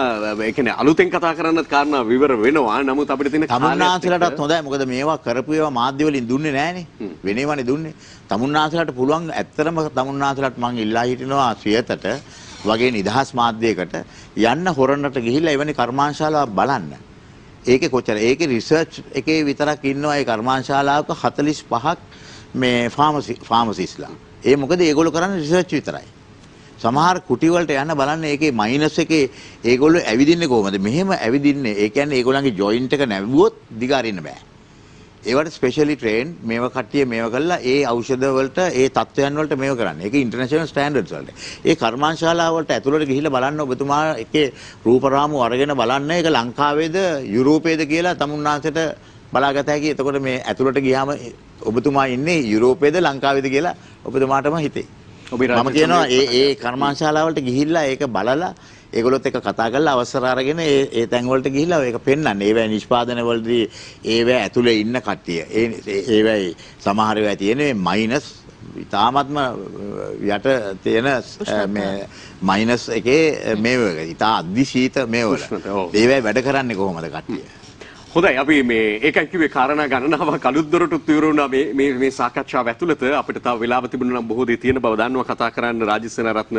ඒ කියන්නේ අලුතෙන් කතා කරන්නත් කාරණා විවර වෙනවා. නමුත් අපිට තියෙන තමුන්නාසලටත් හොඳයි. මොකද මේවා කරපු ඒවා මාධ්‍ය වලින් දුන්නේ නැහනේ. වෙනේවනේ දුන්නේ. තමුන්නාසලට පුළුවන් ඇත්තටම තමුන්නාසලට මං ඉල්ලා හිටිනවා සියතට වගේ නිදහස් මාධ්‍යයකට යන්න හොරන්නට ගිහිල්ලා එවැනි කර්මාන්ශාලා බලන්න. ඒකේ කොච්චර ඒකේ රිසර්ච් එකේ විතරක් ඉන්නවා ඒ කර්මාන්ශාලාවක 45ක් මේ ෆාමසිස්ලා. ඒ මොකද ඒගොල්ලෝ කරන්නේ රිසර්ච් විතරයි. සමහර කුටිවලට යන බලන්න ඒකේ මයිනස් එකේ ඒගොල්ලෝ ඇවිදින්නේ කොහොමද? මෙහෙම ඇවිදින්නේ. ඒ කියන්නේ ඒගොල්ලන්ගේ ජොයින්ට් එක නැවුවොත් දිග අරින්න බෑ. ඒවට ස්පෙෂලි ට්‍රේන් මේව කට්ටිය මේව කළා ඒ ඖෂධ වලට ඒ තත්ත්වයන් වලට මේව කරන්නේ. ඒක ඉන්ටර්නැෂනල් ස්ටෑන්ඩඩ්ස් වලට. ඒ කර්මාන්ශාලා වලට ඇතුළට ගිහිල්ලා බලන්න ඔබතුමා එකේ රූපරාමු අරගෙන බලන්න ඒක ලංකාවේද යුරෝපයේද කියලා තමුන්නාන්සේට බලාගත හැකි. එතකොට මේ ඇතුළට ගියාම ඔබතුමා ඉන්නේ යුරෝපයේද ලංකාවේද කියලා ඔබතුමාටම හිතේ. මම කියනවා ඒ කර්මාන්ශාලාවලට ගිහිල්ලා ඒක බලලා ඒගොල්ලොත් එක කතා කරලා අවසර අරගෙන ඒ තැන් වලට ගිහිල්ලා ඒක පෙන්වන්න. ඒවැ නිෂ්පාදන වලදී ඒවැ ඇතුලේ ඉන්න කට්ටිය. ඒවැයි සමහර ඒවා තියෙන්නේ මයිනස් ඉතාමත්ම යට තියෙන මේ මයිනස් එකේ මේවක ඉතා අධි ශීත මේවල. ඒවැ වැඩ කරන්නේ කොහොමද කට්ටිය? හොඳයි අපි මේ ඒකයි කිව්වේ කාරණා ගණනාවක් අලුත් දොරටුත් විවරුණා මේ සාකච්ඡාව ඇතුළත. අපිට තව වෙලාව තිබුණා නම් බොහෝ දේ තියෙන බව දන්නවා. කතා කරන්න රාජසේනාරත්න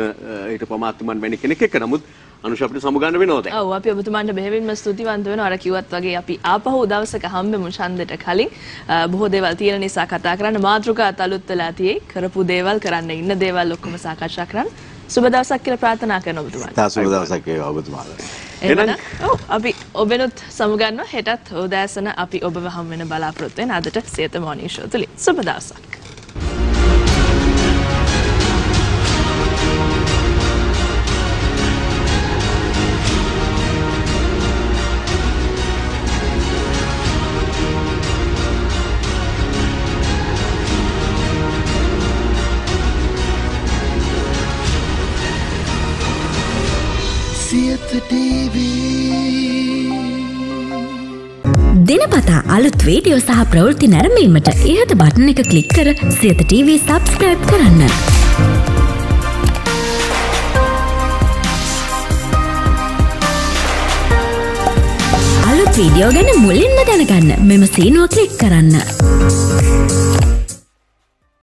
ඊට පමාත්තුමන් වැනි කෙනෙක් එක්ක. නමුත් අනුශ අපිට සමුගන්න වෙනවා දැන්. ඔව් අපි ඔබතුමන්ට බෙහෙවින්ම ස්තුතිවන්ත වෙනවා. අර කිව්වත් වගේ අපි ආපහු දවසක හම්බෙමු ඡන්දෙට කලින්. බොහෝ දේවල් තියෙන නිසා කතා කරන්න මාතෘකාත් අලුත් වෙලා තියෙයි. කරපු දේවල් කරන්න ඉන්න දේවල් ඔක්කොම සාකච්ඡා කරන්න. සුබ දවසක් කියලා ප්‍රාර්ථනා කරනවා ඔබතුමාට. තා සුබ දවසක් වේවා ඔබතුමාට. එහෙනම් ඔව් අපි ඔබෙනුත් සමුගන්නවා. හෙටත් උදෑසන අපි ඔබව හම් වෙන බලාපොරොත්තු වෙන අදට සියත මෝනින් ෂෝ තුලින්. සුබ දවසක්. දිනපතා අලුත් වීඩියෝ සහ ප්‍රවෘත්ති නැරඹීමට ඉහත බටන් එක ක්ලික් කර සියත TV subscribe කරන්න. අලුත් වීඩියෝ ගැන මුලින්ම දැනගන්න මෙම සීනුව ක්ලික් කරන්න.